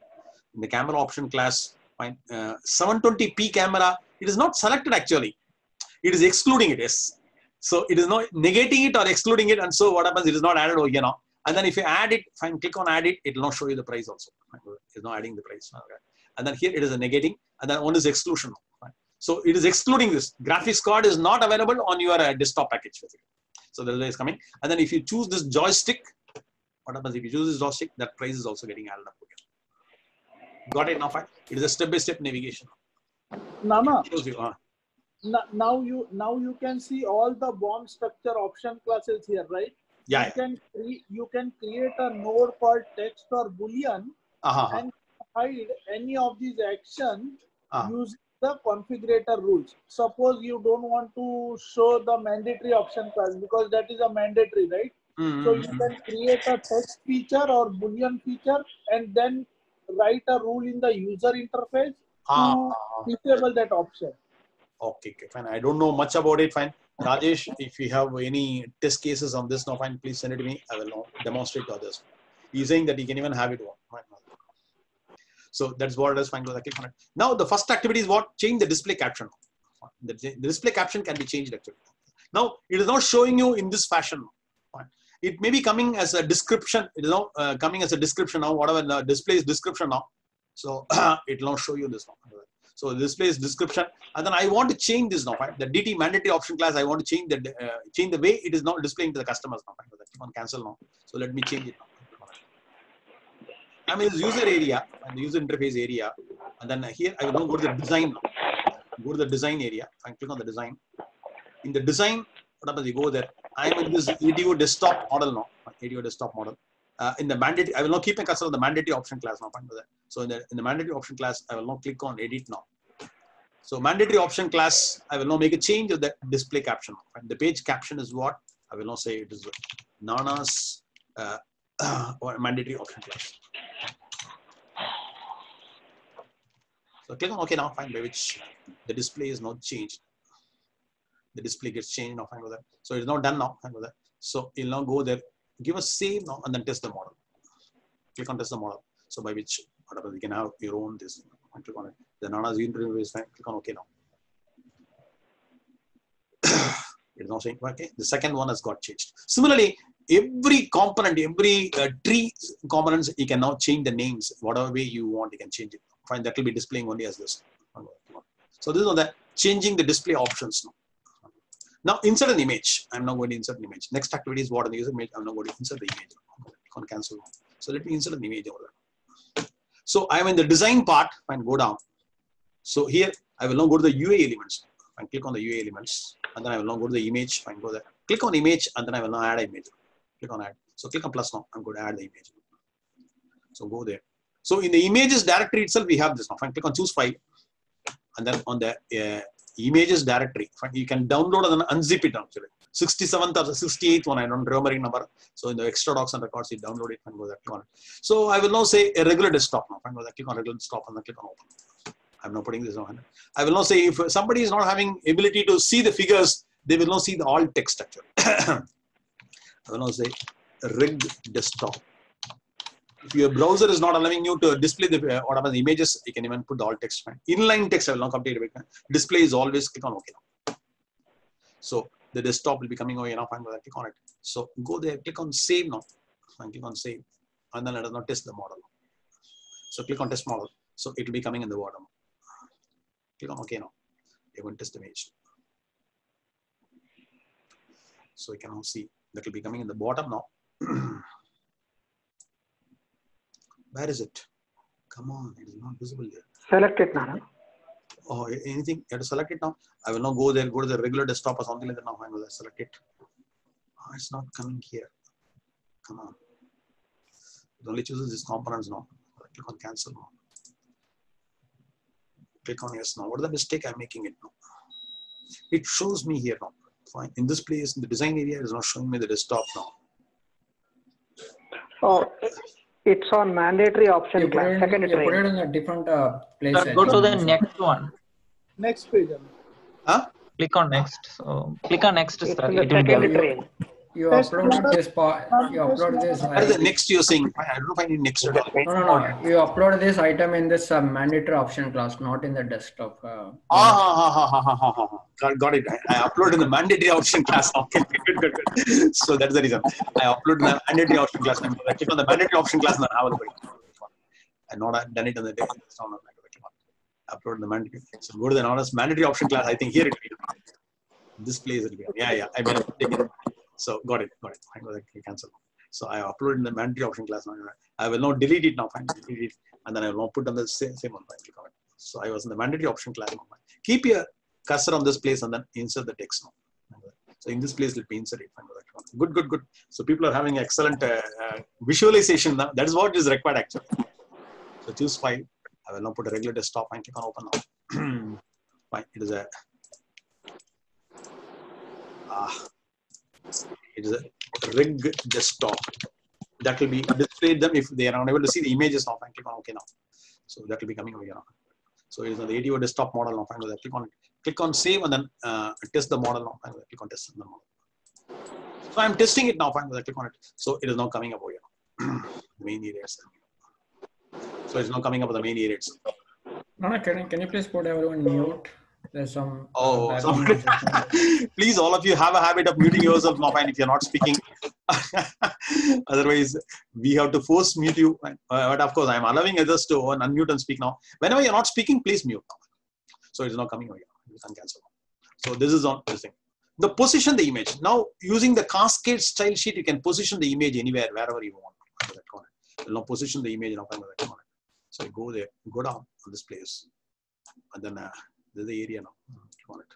In the camera option class, fine. Uh, seven twenty p camera, it is not selected actually. It is excluding it, yes. So it is not negating it or excluding it, and so what happens? It is not added over here now. And then if you add it, fine, click on add it, it will not show you the price also. It's not adding the price. Okay. And then here it is a negating, and then one is exclusion. Fine. So it is excluding this. Graphics card is not available on your uh, desktop package. Basically. So the way is coming. And then if you choose this joystick, what happens? If you choose this joystick, that price is also getting added up again. Got it now? Fine. It is a step-by-step navigation. Nana. Now you now you can see all the bomb structure option classes here, right? Yeah. You yeah. can cre you can create a node called text or boolean uh-huh. and hide any of these actions uh-huh. using the configurator rules. Suppose you don't want to show the mandatory option class because that is a mandatory, right? Mm-hmm. So you can create a text feature or boolean feature and then write a rule in the user interface uh-huh. to disable that option. Okay, okay, fine. I don't know much about it. Fine. Rajesh, if you have any test cases on this now, fine, please send it to me. I will now demonstrate to others. He's saying that he can even have it on. So that's what it is. Fine. Go click on it. Now the first activity is what? Change the display caption. The, the display caption can be changed actually. Now it is not showing you in this fashion. Fine. It may be coming as a description. It is now uh, coming as a description now, whatever the display is description now. So it will not show you this now. So this place description, and then I want to change this now. Right? The D T mandatory option class, I want to change the uh, change the way it is now displaying to the customers now. Right? Click on cancel now. So let me change it now. I'm in this user area and the user interface area, and then here I will now go to the design now. Go to the design area and click on the design. In the design, what happens? You go there. I am in this A T O desktop model now. A T O desktop model. uh, in the mandate, I will now keep a cursor on the mandatory option class. Now, so in the, in the mandatory option class, I will now click on edit now. So mandatory option class, I will now make a change of the display caption. And the page caption is what I will now say it is Nana's uh, uh, or mandatory option class. So click on OK now, fine, by which the display is not changed. The display gets changed now, fine with that. So it's now done now, fine with that. So you'll now go there, give a save now, and then test the model. Click on test the model. So by which, whatever, you can have your own this. Click on it. The Nana's unit is fine. Click on OK now. It's now saying OK. The second one has got changed. Similarly, every component, every uh, tree components, you can now change the names. Whatever way you want, you can change it. Fine, that will be displaying only as this. So this is on the changing the display options now. Now insert an image. I'm now going to insert an image. Next activity is what on the user image. I'm now going to insert the image. Click on cancel. So let me insert an image over there. So I'm in the design part. Fine, go down. So here I will now go to the U I elements. Fine, click on the U I elements, and then I will now go to the image. Fine, go there. Click on image, and then I will now add an image. Click on add. So click on plus now. I'm going to add the image. So go there. So in the images directory itself, we have this now. Fine, click on choose file, and then on the uh, images directory, fine, you can download and unzip it actually. sixty-seventh or sixty-eighth one, I don't remember the number. So in the extra docs and records, you download it and go there. Click on it. So I will now say a regular desktop now. Fine, go there. Click on regular desktop and then click on open. I'm not putting this on. I will now say if somebody is not having ability to see the figures, they will now see the all text actually. I will now say rig desktop. If your browser is not allowing you to display the uh, whatever the images, you can even put the alt text. Fine. Inline text, I will not update it. Display is always click on OK now. So the desktop will be coming over here now. Fine, but I click on it. So go there, click on save now. And click on save. And then let us now test the model. So click on test model. So it will be coming in the bottom. Click on OK now. You're going to test the image. So you can now see that will be coming in the bottom now. Where is it? Come on, it is not visible here. Select it now. Oh, anything? You have to select it now. I will now go there, go to the regular desktop or something like that now. I will select it. Oh, it's not coming here. Come on. It only chooses these components now. Click on cancel now. Click on yes now. What is the mistake I'm making it now? It shows me here now. Fine. In this place, in the design area, it is not showing me the desktop now. Oh. It's on mandatory option. You put, it, you put it in a different uh, place. Sir, go to the next one. Next page. Huh? Click on next. So, click on next. It's sir. It will you, you upload this part. You upload this. What is the next you're saying? I don't know if I need next. No, no, no. You upload this item in this uh, mandatory option class, not in the desktop. Uh, ah, got, got it. I, I upload in the mandatory option class. Okay, good, good, good. So that's the reason. I upload the mandatory option class. I click on the mandatory option class and I will put it. I not done it on the day. Upload the mandatory. So go to the honest mandatory option class. I think here it will be. This place it will be. Yeah, yeah. I mean, take it. So got it, got it. Fine, go there, cancel. So I uploaded in the mandatory option class. I will now delete it now. Fine, delete it, and then I will now put on the same same one. Fine, so I was in the mandatory option class. Keep your cursor on this place and then insert the text now. So in this place, let me insert it. Good, good, good. So people are having excellent uh, uh, visualization now. That is what is required actually. So choose file. I will now put a regular desktop and click on open now. Fine, it is a ah. It is a rig desktop that will be displayed them if they are unable to see the images now. Fine, click on OK now. So that will be coming over here now. So it is on the A D O desktop model now. Fine, click on click on save and then uh, test the model now. Fine, click on test the model. So I'm testing it now. Fine, click on it. So it is now coming up over here. The main area. So it's now coming up with the main area. Nana, can can you please put everyone mute? There's some. Oh, some please, all of you have a habit of muting yourself now, and if you're not speaking, otherwise we have to force mute you. Uh, but of course, I'm allowing others to unmute and speak now. Whenever you're not speaking, please mute. So it's not coming over here. You can cancel. So this is on this thing. The position the image now using the cascade style sheet, you can position the image anywhere, wherever you want. Now position the image now. So you go there, go down on this place, and then. Uh, the area now. Click on it.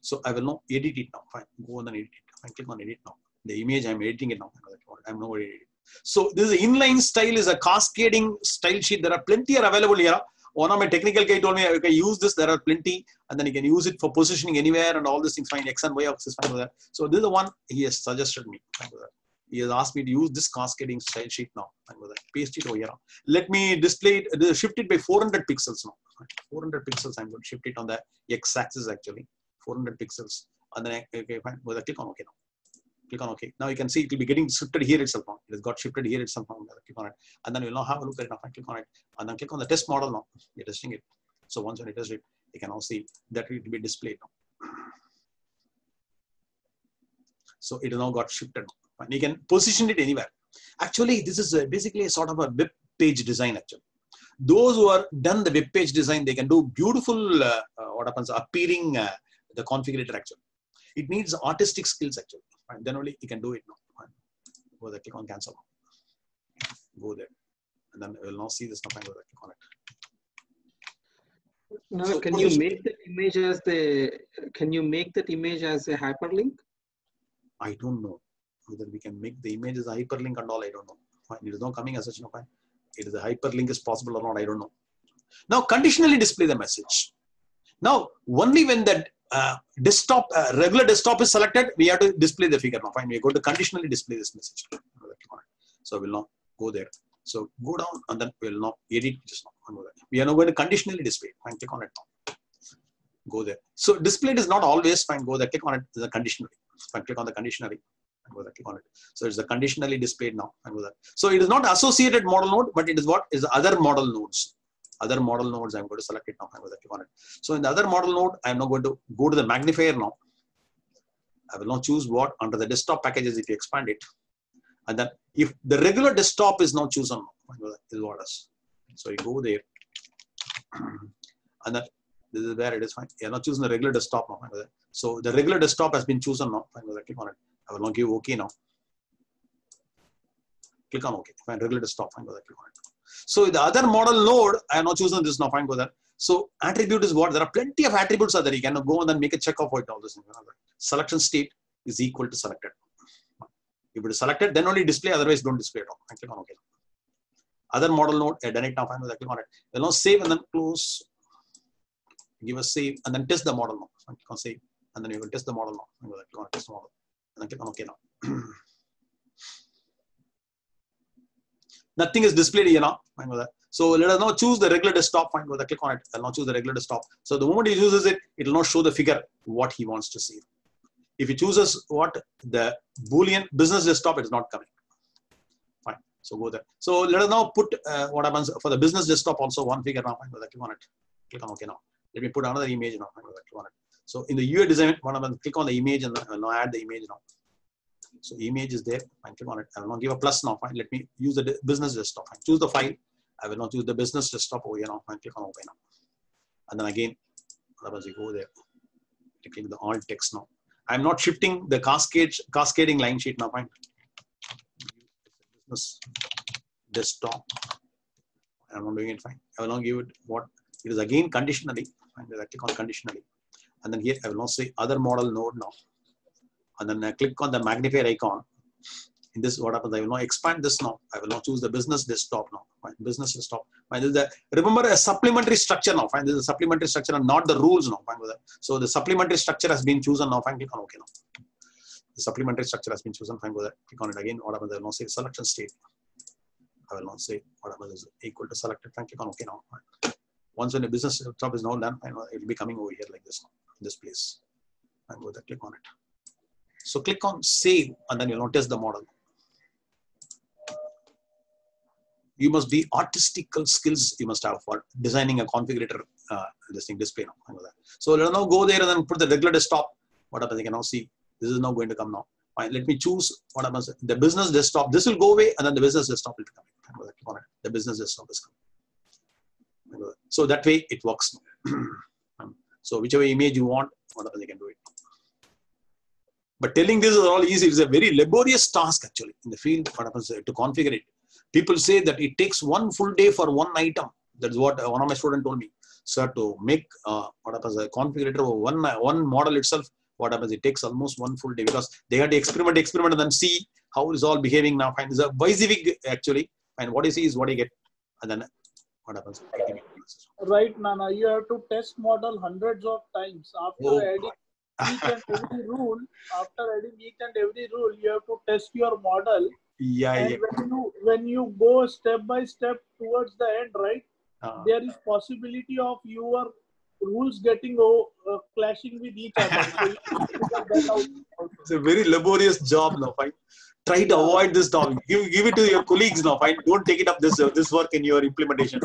So I will now edit it now. Fine. Go on and edit it. Fine. Click on edit now. The image I'm editing it now. I'm not editing it. So this is inline style is a cascading style sheet. There are plenty are available here. One of my technical guy told me I can use this. There are plenty, and then you can use it for positioning anywhere and all these things. Find X and Y axis. So this is the one he has suggested me. He has asked me to use this cascading style sheet now. Paste it over here. Let me display it. Shift it by four hundred pixels now. four hundred pixels. I'm going to shift it on the X axis actually. four hundred pixels. And then okay, fine. Click on OK now. Click on OK. Now you can see it will be getting shifted here itself now. It has got shifted here itself now. Click on it. And then we'll now have a look at it now. Click on it. And then click on the test model now. You're testing it. So once when you test it, you can now see that it will be displayed now. So it has now got shifted. And you can position it anywhere. Actually, this is basically a sort of a web page design actually. Those who are done the web page design, they can do beautiful, uh, uh, what happens, appearing uh, the configurator actually. It needs artistic skills actually. And then only you can do it now. Go there, click on cancel. Go there. And then we'll now see this now. Go there, click on it. Now, so, can you make the image as the can you make that image as a hyperlink? I don't know whether we can make the image as a hyperlink and all. I don't know. It is not coming as such. No, it is a hyperlink is possible or not. I don't know. Now conditionally display the message. Now only when that Uh, desktop, uh, regular desktop is selected, we have to display the figure now. Fine, we go to conditionally display this message. So we'll now go there. So go down and then we'll now edit. Just now. We are now going to conditionally display. Fine, click on it now. Go there. So displayed is not always fine. Go there, click on it. The conditionally. Fine, click on the conditionally. Go there, click on it. So it's the conditionally displayed now. Go there. So it is not associated model node, but it is what is the other model nodes. Other model nodes, I'm going to select it now. I'm going to click on it. So in the other model node, I'm now going to go to the magnifier now. I will now choose what under the desktop packages if you expand it. And then if the regular desktop is now chosen, now, is what else. So you go there. And then this is where it is fine. You're not choosing the regular desktop now. So the regular desktop has been chosen now. I'm going to click on it. I will now give OK now. Click on OK. Fine, regular desktop. I'm going to click on it. So the other model node, I have not chosen this now. Fine, go there. So attribute is what? There are plenty of attributes are there. You can go and then make a check of it. All this. Selection state is equal to selected. If it is selected, then only display. Otherwise, don't display at all. I click on OK. Other model node, I done it now. Fine, go there. Click on it. Then now save and then close. Give a save and then test the model now. Click on save and then you will test the model now. Go there. Click on test model and then click on OK now. Nothing is displayed here now. So let us now choose the regular desktop. Fine, go there. Click on it. I'll now choose the regular desktop. So the moment he uses it, it will not show the figure what he wants to see. If he chooses what the Boolean business desktop, it's not coming. Fine. So go there. So let us now put uh, what happens for the business desktop also one figure now. Fine, go there. Click on it. Click on OK now. Let me put another image now. Fine, go there. Click on it. So in the U I design, one of them click on the image and I'll now add the image now. So image is there. Fine, click on it. I will not give a plus now. Fine, let me use the business desktop. Fine, choose the file. I will not use the business desktop over here now. Fine, click on OK now. And then again, otherwise you go there. You click the alt text now. I am not shifting the cascade cascading line sheet now. Fine, business desktop. I am not doing it. Fine. I will not give it what it is again conditionally. Fine, I click on conditionally. And then here I will not say other model node now. And then I click on the magnifier icon. In this, what happens? I will now expand this now. I will now choose the business desktop now. Fine. Business desktop. Fine. This is the, remember a supplementary structure now. Fine. This is a supplementary structure and not the rules now. Fine. So the supplementary structure has been chosen now. Fine. Click on OK now. The supplementary structure has been chosen. Fine. Go there. Click on it again. What happens? I will now say selection state. I will now say what happens is equal to selected. Fine. Click on OK now. Fine. Once when the business desktop is now done, it will be coming over here like this now. This place. And go there. Click on it. So click on save and then you'll notice the model. You must be artistical skills you must have for designing a configurator, uh, this thing display now. So let us now go there and then put the regular desktop. What happens? You can now see this is now going to come now. Fine, let me choose what happens. The business desktop. This will go away and then the business desktop will come in. The business desktop is coming. So that way it works. So whichever image you want, what happens? You can do it. But telling this is all easy. It's a very laborious task actually in the field. What happens to configure it? People say that it takes one full day for one item. That's what one of my students told me. Sir, to make uh, what happens a configurator over one one model itself what happens, it takes almost one full day because they had to experiment, experiment and then see how is all behaving now. Fine, it's a Y Z V actually. And what you see is what you get. And then what happens? Right, Nana. You have to test model hundreds of times. After oh, adding each and every rule, after adding each and every rule, you have to test your model. Yeah, and yeah. When you, when you go step by step towards the end, right? Uh, there is possibility of your rules getting uh, clashing with each other. So it's a very laborious job now. Fine. Try to avoid this topic. Give, give it to your colleagues now. Fine. Don't take it up this uh, this work in your implementation.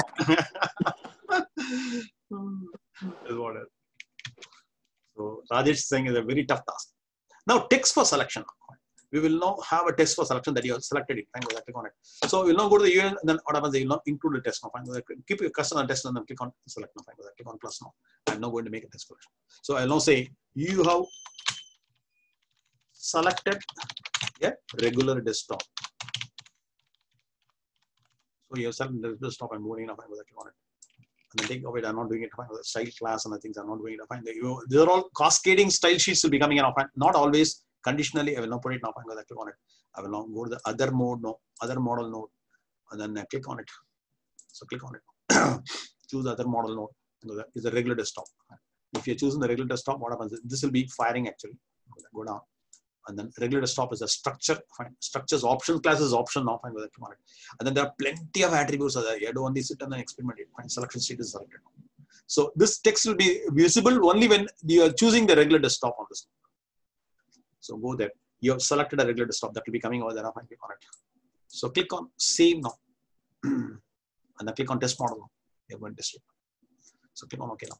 So Rajesh saying is a very tough task. Now text for selection. We will now have a test for selection that you have selected it. Fine, click on it. So we'll now go to the U N and then what happens? They will now include the test now. Fine, keep your customer test and then click on select now. Fine, click on plus now. I'm now going to make a test selection. So I'll now say you have selected a regular desktop. So you have selected the desktop. I'm going now. Fine, click on it. And then think of it. I'm not doing it. Fine, style class and other things. I'm not doing it. Fine, these are all cascading style sheets will be coming in. Not always. Conditionally, I will now put it now. I'm going to click on it. I will now go to the other mode, no, other model node, and then I click on it. So click on it. Choose the other model node. And that is the regular desktop. If you're choosing the regular desktop, what happens? This will be firing actually. Go down, and then regular desktop is a structure. Fine. Structures option, classes option now. Fine, click on it. And then there are plenty of attributes. Other you have to only sit and then experiment it. Fine, selection sheet is selected. So this text will be visible only when you are choosing the regular desktop on this. So go there. You have selected a regular desktop that will be coming over there. Click on it. So click on save now. And then click on test model now. You're going to test it. So click on OK now.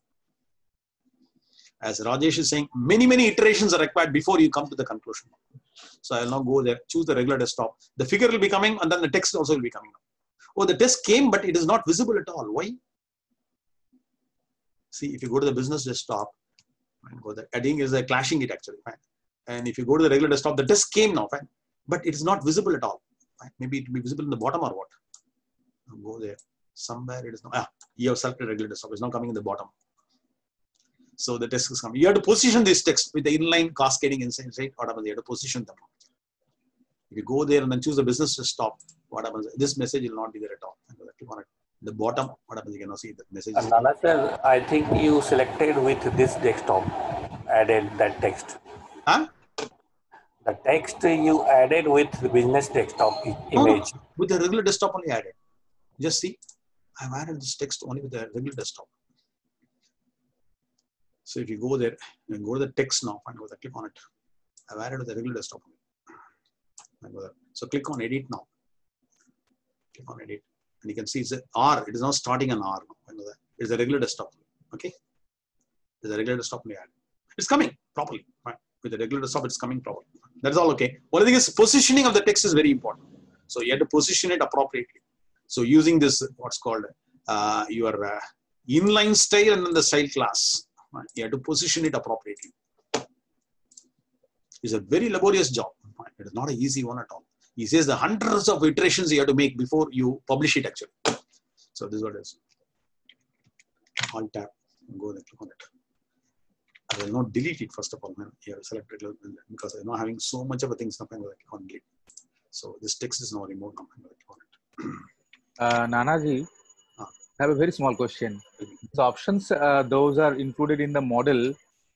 As Rajesh is saying, many, many iterations are required before you come to the conclusion. So I'll now go there, choose the regular desktop. The figure will be coming and then the text also will be coming now. Oh, the test came, but it is not visible at all. Why? See, if you go to the business desktop, and go there, adding is clashing it actually. Fine. And if you go to the regular desktop, the test came now, fine. But it is not visible at all. Fine. Maybe it will be visible in the bottom or what? I'll go there. Somewhere it is not. Ah, you have selected regular desktop. It's not coming in the bottom. So the test is coming. You have to position this text with the inline cascading inside. What happens? You have to position them. If you go there and then choose the business desktop, what happens? This message will not be there at all. Click on it. The bottom, what happens? You cannot see the message. Nana sir, I think you selected with this desktop, added that text. Huh? The text you added with the business desktop image. No, no. With the regular desktop only added. Just see, I've added this text only with the regular desktop. So if you go there and go to the text now, and go there, click on it. I've added with the regular desktop. So click on edit now. Click on edit. And you can see it's an R. It is now starting an R. It's a regular desktop. Okay? It's a regular desktop only added. It's coming properly. Fine. With the regular desktop, it's coming properly. That's all okay. One thing is positioning of the text is very important. So you have to position it appropriately. So using this, what's called uh, your uh, inline style and then the style class, right? You have to position it appropriately. It's a very laborious job. Right? It is not an easy one at all. He says the hundreds of iterations you have to make before you publish it actually. So this is what it is. Alt tab, go there, click on it. I will not delete it first of all. Here, select regular because I'm not having so much of a thing. So this text is now removed. Uh, Nanaji, ah. I have a very small question. These options, uh, those are included in the model.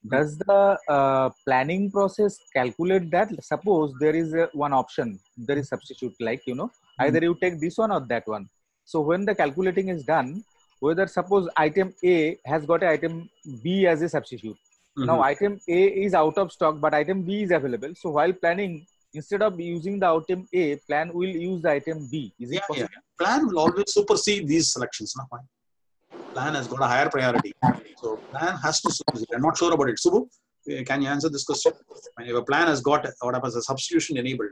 Does the uh, planning process calculate that? Suppose there is a, one option, there is substitute, like you know, either you take this one or that one. So when the calculating is done, whether suppose item A has got a item B as a substitute. Mm-hmm. Now item A is out of stock, but item B is available. So while planning, instead of using the item A, plan will use the item B. Is yeah, it possible? Yeah. Plan will always supersede these selections. No? Plan has got a higher priority. So plan has to supersede. I'm not sure about it. Subu, can you answer this question? If a plan has got what happens a substitution enabled,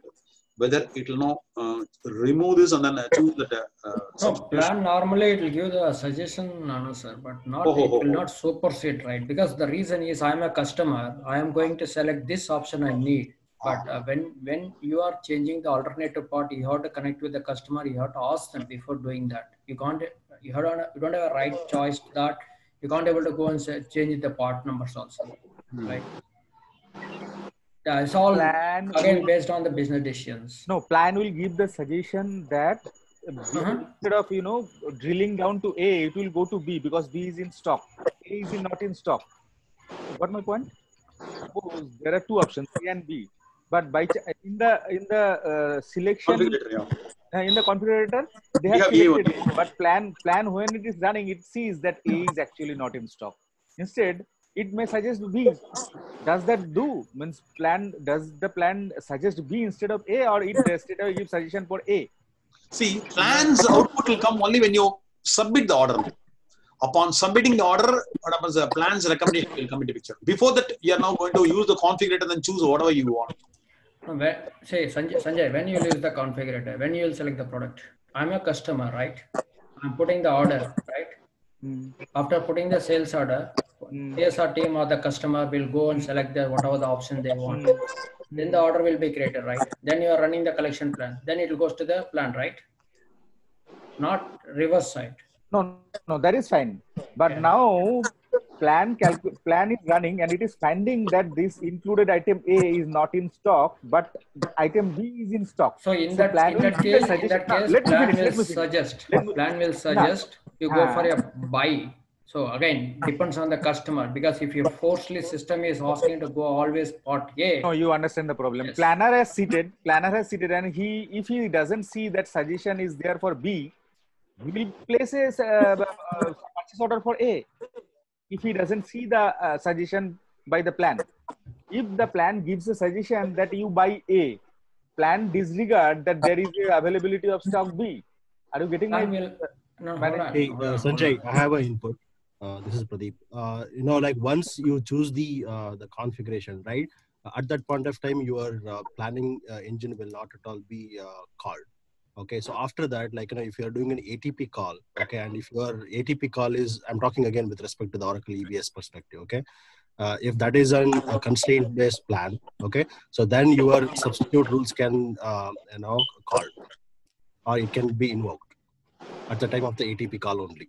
whether it will now uh, remove this and then uh, choose that. Uh, no, plan normally it will give the suggestion, Nana sir, but not oh, it oh, will oh. not supersede, right? Because the reason is I am a customer, I am going to select this option I need. But uh, when when you are changing the alternative part, you have to connect with the customer. You have to ask them before doing that. You can't. You have to, you don't have a right choice to that. You can't able to go and say, change the part numbers also, hmm. right? Yeah, it's all plan again based on the business decisions. No, plan will give the suggestion that uh-huh. instead of you know drilling down to A, it will go to B because B is in stock. A is not in stock. What my point? Suppose there are two options, A and B. But by in the in the uh, selection yeah. in the configurator they have yeah, selected yeah. it. But plan plan when it is running, it sees that A is actually not in stock. Instead, it may suggest B. Does that do means plan? Does the plan suggest B instead of A, or it instead of give suggestion for A? See, plan's output will come only when you submit the order. Upon submitting the order, what happens? The plan's recommendation will come into picture. Before that, you are now going to use the configurator and choose whatever you want. Say, Sanjay, Sanjay, when you use the configurator, when you will select the product, I'm a customer, right? I'm putting the order, right? Mm. After putting the sales order, mm. sales or team or the customer will go and select the whatever the option they want. Mm. Then the order will be created, right? Then you are running the collection plan. Then it goes to the plan, right? Not reverse side. No, no, that is fine. But yeah. now plan plan is running and it is finding that this included item A is not in stock, but item B is in stock. So in so that plan in that case, in that case, let plan, finish, will suggest, plan will suggest. Plan will suggest you go ah. for a buy. So again, depends on the customer because if your forcefully system is asking to go always part A. No, you understand the problem. Yes. Planner has seated. Planner has seated, and he if he doesn't see that suggestion is there for B. He will place a uh, purchase order for A if he doesn't see the uh, suggestion by the plan. If the plan gives a suggestion that you buy A, plan disregard that there is a availability of stock B. Are you getting my? Will, no, hey, uh, Sanjay, I have an input. Uh, this is Pradeep. Uh, you know, like once you choose the uh, the configuration, right? Uh, at that point of time, your uh, planning uh, engine will not at all be uh, called. Okay, so after that, like, you know, if you're doing an A T P call, okay, and if your A T P call is, I'm talking again with respect to the Oracle E B S perspective, okay, uh, if that is an, a constraint-based plan, okay, so then your substitute rules can, uh, you know, called, or it can be invoked at the time of the A T P call only.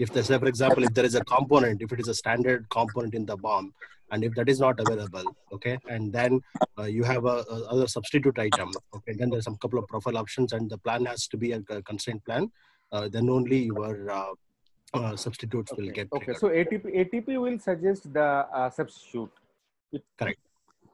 If there's, for example, if there is a component, if it is a standard component in the B O M, and if that is not available, okay, and then uh, you have a, a other substitute item, okay, then there's some couple of profile options, and the plan has to be a, a constraint plan. Uh, then only your uh, uh, substitutes okay. will get. Okay, triggered. So A T P A T P will suggest the uh, substitute. It, Correct.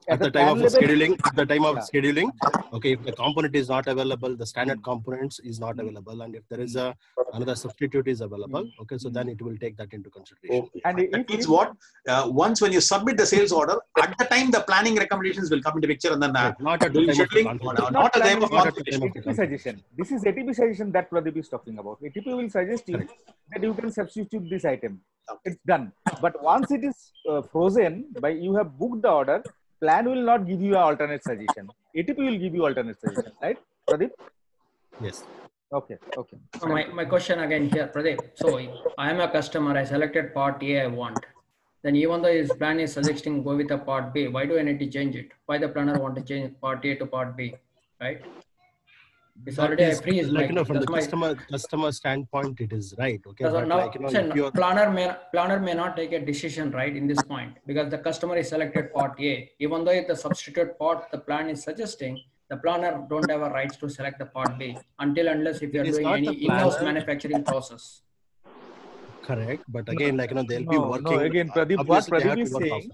At, at the, the time of level, scheduling, at the time of yeah. scheduling, okay, if the component is not available, the standard components is not available, and if there is a another substitute is available, okay, so then it will take that into consideration. Okay. And it, that means what? Uh, once when you submit the sales order, at the time the planning recommendations will come into picture, and then uh, not at the time scheduling, of not, not at the time of A T P suggestion. This is A T P suggestion that Pradeep is talking about. A T P will suggest you Correct. that you can substitute this item. Okay. It's done. But once it is uh, frozen, by you have booked the order. Plan will not give you an alternate suggestion. A T P will give you alternate suggestion, right, Pradeep? Yes. Okay, okay. So my, my question again here, Pradeep. So I am a customer, I selected part A I want. Then even though his plan is suggesting go with a part B, why do I need to change it? Why the planner want to change part A to part B, right? It's that already is, I freeze. Like, you know, from the customer my, customer standpoint, it is right. Okay. So now, like, you know, listen, no, planner may planner may not take a decision right in this point because the customer is selected part A. Even though if the substitute part the plan is suggesting, the planner don't have a rights to select the part B until unless if you are doing any in-house manufacturing process. Correct, but again, no, like you know, they'll no, be working. No, again, Pradeep, what Pradeep is saying.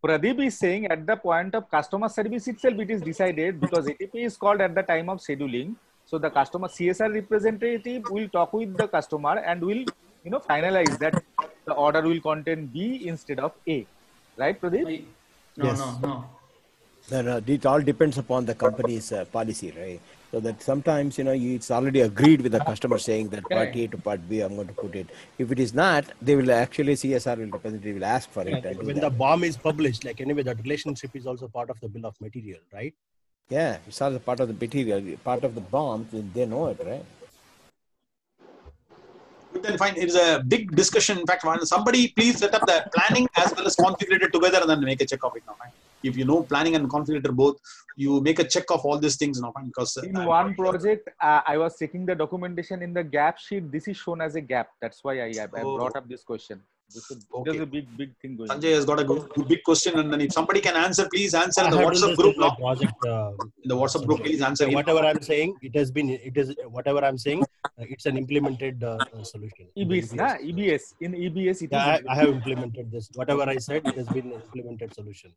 Pradeep is saying at the point of customer service itself, it is decided because A T P is called at the time of scheduling. So the customer C S R representative will talk with the customer and will, you know, finalize that the order will contain B instead of A. Right, Pradeep? No, yes. no, no. No, no. It all depends upon the company's uh, policy, right? So that sometimes, you know, it's already agreed with the customer saying that part A to part B, I'm going to put it. If it is not, they will actually, C S R will representative will ask for it. And when that. the B O M is published, like anyway, that relationship is also part of the bill of material, right? Yeah, it's also part of the material, part of the B O M, they know it, right? You can find it's a big discussion. In fact, somebody please set up the planning as well as configurator together and then make a check of it now, right? If you know planning and configurator both, you make a check of all these things now. Because in uh, one project, uh, I was checking the documentation in the gap sheet. This is shown as a gap. That's why I, I, I brought up this question. This is, okay. There's a big, big thing going Sanjay on. Has got a good, good, big question, and then if somebody can answer, please answer in the WhatsApp group. No? Project, uh, in the WhatsApp group, please answer. So whatever I'm saying, it has been, it is whatever I'm saying, uh, it's an implemented uh, solution. E B S, na? E B S in E B S. It yeah, is I, I have implemented this. Whatever I said, it has been implemented solution.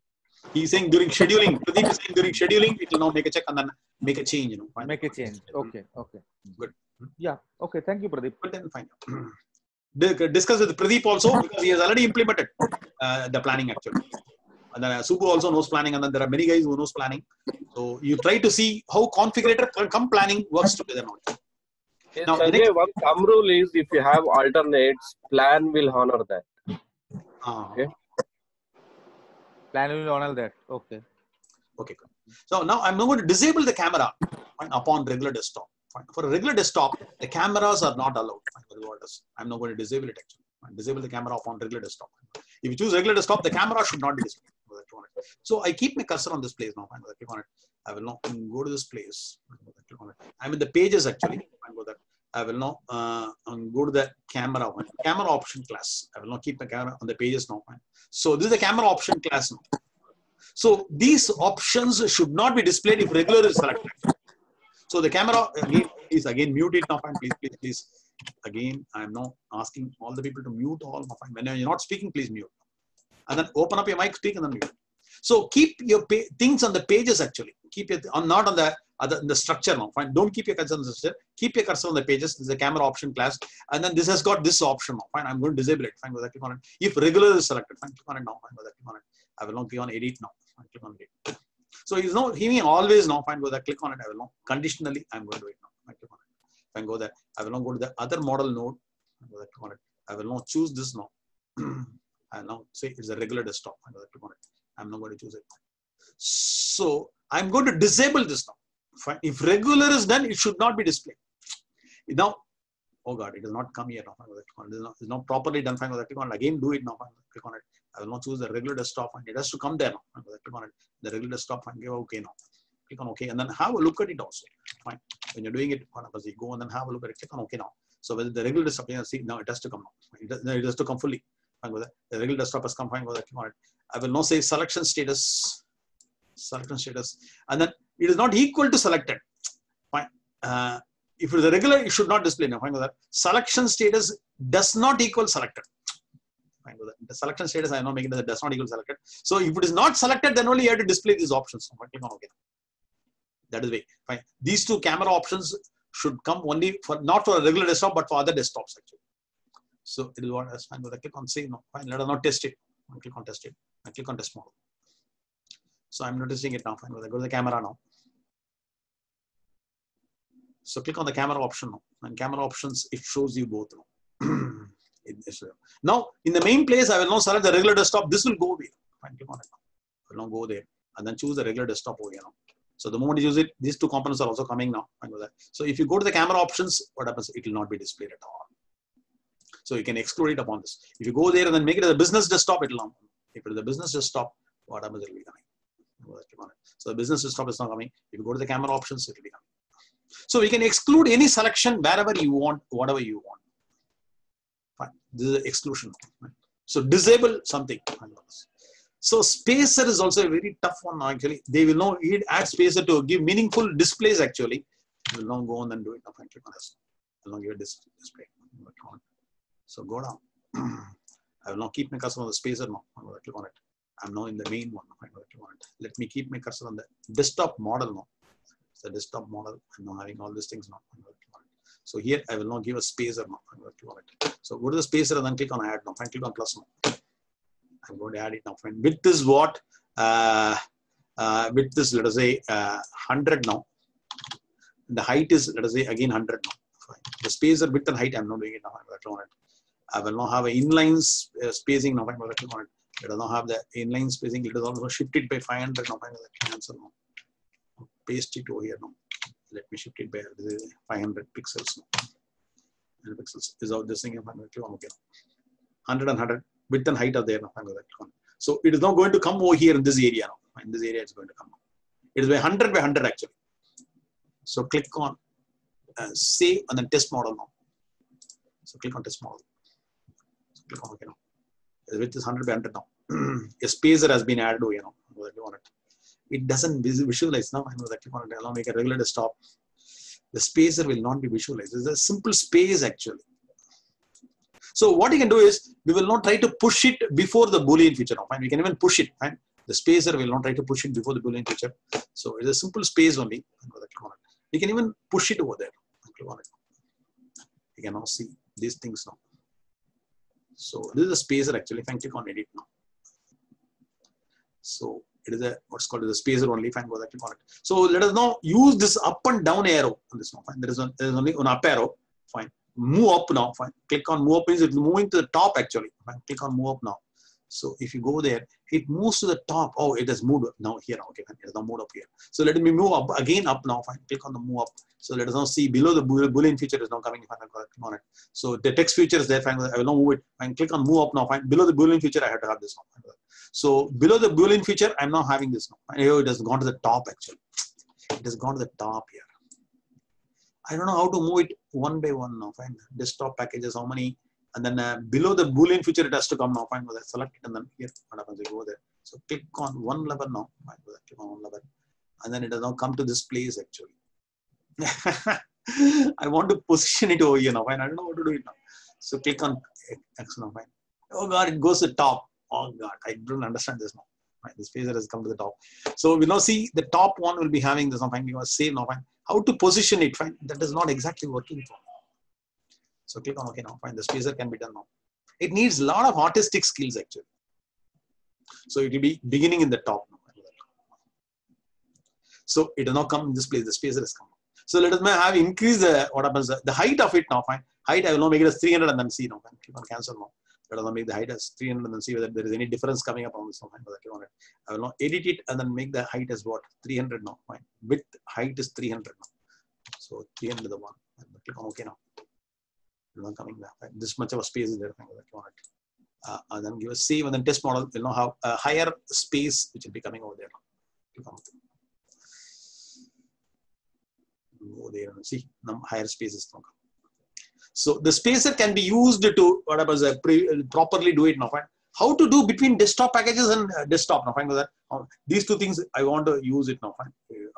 He's saying during scheduling. Pradeep is saying during scheduling, it will now make a check and then make a change. You know, fine. Make a change. Okay, okay, good. Yeah, okay. Thank you, Pradeep. But then find out. Discuss with Pradeep also because he has already implemented uh, the planning actually. And then uh, Subu also knows planning, and then there are many guys who knows planning. So you try to see how configurator come planning works together. Yes, now, Sanjay, next... one thumb rule is if you have alternates, plan will honor that. Ah. Okay. Plan will honor that. Okay. Okay. Good. So now I'm going to disable the camera upon regular desktop. For a regular desktop, the cameras are not allowed. I'm not going to disable it actually. I'll disable the camera upon regular desktop. If you choose regular desktop, the camera should not be displayed. So I keep my cursor on this place now. I'm going to click on it. I will not go to this place. I'm in the pages actually. I will not uh, go to the camera one. Camera option class. I will not keep my camera on the pages now. So this is the camera option class now. So these options should not be displayed if regular is selected. So the camera again is again muted now. Fine, please, please, please. Again, I am now asking all the people to mute all. Now, fine. When you are not speaking, please mute. And then open up your mic, speak, and then mute. So keep your things on the pages actually. Keep it on not on the other in the structure now. Fine. Don't keep your cursor on the structure. Keep your cursor on the pages. This is a camera option class. And then this has got this option now. Fine. I'm going to disable it. Fine. Go click on it. If regular is selected, fine. Click on it now. Fine. Go click on it. I will not click on edit now. Fine. Click on edit. So he's now he mean always now fine go there click on it I will now conditionally I'm going to do it now I click on it if I can go there I will now go to the other model node I go there click on it I will now choose this now and now say it's a regular desktop I go there click on it I'm not going to choose it so I'm going to disable this now fine if regular is done it should not be displayed now oh god it does not come here now I go there click on it it's not, it's not properly done fine go there click on it again do it now fine click on it I will not choose the regular desktop and it has to come there now. I will click on it. The regular desktop and give okay now. Click on okay and then have a look at it also. Fine. When you're doing it, go and then have a look at it. Click on okay now. So whether the regular desktop, you see now it has to come now. It has to come fully. The regular desktop has come fine. Click on it. I will now say selection status. Selection status. And then it is not equal to selected. Fine. Uh, if it is a regular, it should not display now. Fine. Selection status does not equal selected. Fine with that. The selection status I am not making that does not equal selected. So if it is not selected, then only you have to display these options. Click on okay. That is the way. Fine. These two camera options should come only for not for a regular desktop, but for other desktops actually. So it is what as fine with that. Click on say no. Fine. Let us not test it. I click on test it. I click on test model. So I am noticing it now. Fine with that. Go to the camera now. So click on the camera option now. And camera options it shows you both now. Now, in the main place, I will now select the regular desktop. This will go away. Fine, click on it. I will now go there and then choose the regular desktop over here now. So the moment you use it, these two components are also coming now. Fine with that. So if you go to the camera options, what happens? It will not be displayed at all. So you can exclude it upon this. If you go there and then make it as a business desktop, it will not. If it is a business desktop, what happens? It will be coming. So the business desktop is not coming. If you go to the camera options, it will be coming. So you can exclude any selection wherever you want, whatever you want. This is exclusion. So disable something. So spacer is also a very tough one actually. They will now add spacer to give meaningful displays actually. Will now go on and do it. Now click on this. Will now give a display. So go down. I will now keep my cursor on the spacer now. Click on it. I'm now in the main one. Let me keep my cursor on the desktop model now. It's a desktop model. I'm now having all these things now. So here I will now give a spacer now. So go to the spacer and then click on add now. Fine, click on plus now. I'm going to add it now. Fine. Width is what? Uh, uh, width is let us say uh, one hundred now. The height is let us say again one hundred now. Fine. The spacer width and height I'm not doing it now. I will now have an inline spacing now. Let us now have the inline spacing. Let us also shift it by five hundred now. Cancel now. Paste it over here now. Let me shift it by five hundred pixels. one hundred pixels is out this thing. Okay. one hundred and one hundred. Width and height are there. So it is now going to come over here in this area now. In this area, it's going to come. It is by one hundred by one hundred actually. So click on uh, save and then test model now. So click on test model. So click on okay now. with this one hundred bandwidth now. A spacer has been added, you know, on it. It doesn't visualize now. I know that you want to allow make a regulator stop. The spacer will not be visualized. It's a simple space actually. So what you can do is we will not try to push it before the Boolean feature now. Fine, we can even push it. Fine, the spacer will not try to push it before the Boolean feature. So it's a simple space only. We can even push it over there. You can now see these things now. So this is a spacer actually. If I click on edit now. So it is a what's called as a spacer only. Fine, go click on it. So let us now use this up and down arrow on this now. Fine, there is one, there is only an up arrow. Fine. Move up now. Fine. Click on move up means it will move into the top actually. Fine. Click on move up now. So if you go there, it moves to the top. Oh, it has moved now here. Okay, fine. It has now moved up here. So let me move up again up now. Fine. Click on the move up. So let us now see below the Boolean feature is now coming. Fine. Click on it. So the text feature is there. Fine. I will now move it. Fine. Click on move up now. Fine. Below the Boolean feature, I have to have this now. So below the Boolean feature, I'm now having this now. And here it has gone to the top actually. It has gone to the top here. I don't know how to move it one by one now. Fine. Desktop packages, how many? And then uh, below the Boolean feature, it has to come now. Fine. With that, select it and then here, what happens? You go there. So click on one level now. Fine. With that, click on one level. And then it has now come to this place actually. I want to position it over here now. Fine. I don't know how to do it now. So click on X now. Fine. Oh God, it goes to the top. Oh God, I don't understand this now. Right, this spacer has come to the top. So we now see the top one will be having this now. Fine, we must save now. Fine, how to position it? Fine, that is not exactly working for. So click on OK now. Fine, the spacer can be done now. It needs a lot of artistic skills actually. So it will be beginning in the top now. So it will now come in this place. The spacer has come. So let us now have increase the what happens the height of it now. Fine, height I will now make it as three hundred and then see now. Fine, click on cancel now. Let us now make the height as three hundred and then see whether there is any difference coming up on this. I will now edit it and then make the height as what? three hundred now. Fine. Width height is three hundred now. So three hundred the one. Click on OK now. Not coming back. This much of a space is there. Uh, and then give a save and then test model will now have a higher space which will be coming over there. Click on go there and see now higher space is coming. So the spacer can be used to what happens, uh, pre, uh, properly do it now. Fine. How to do between desktop packages and uh, desktop now? Fine. That, uh, these two things I want to use it now. Fine.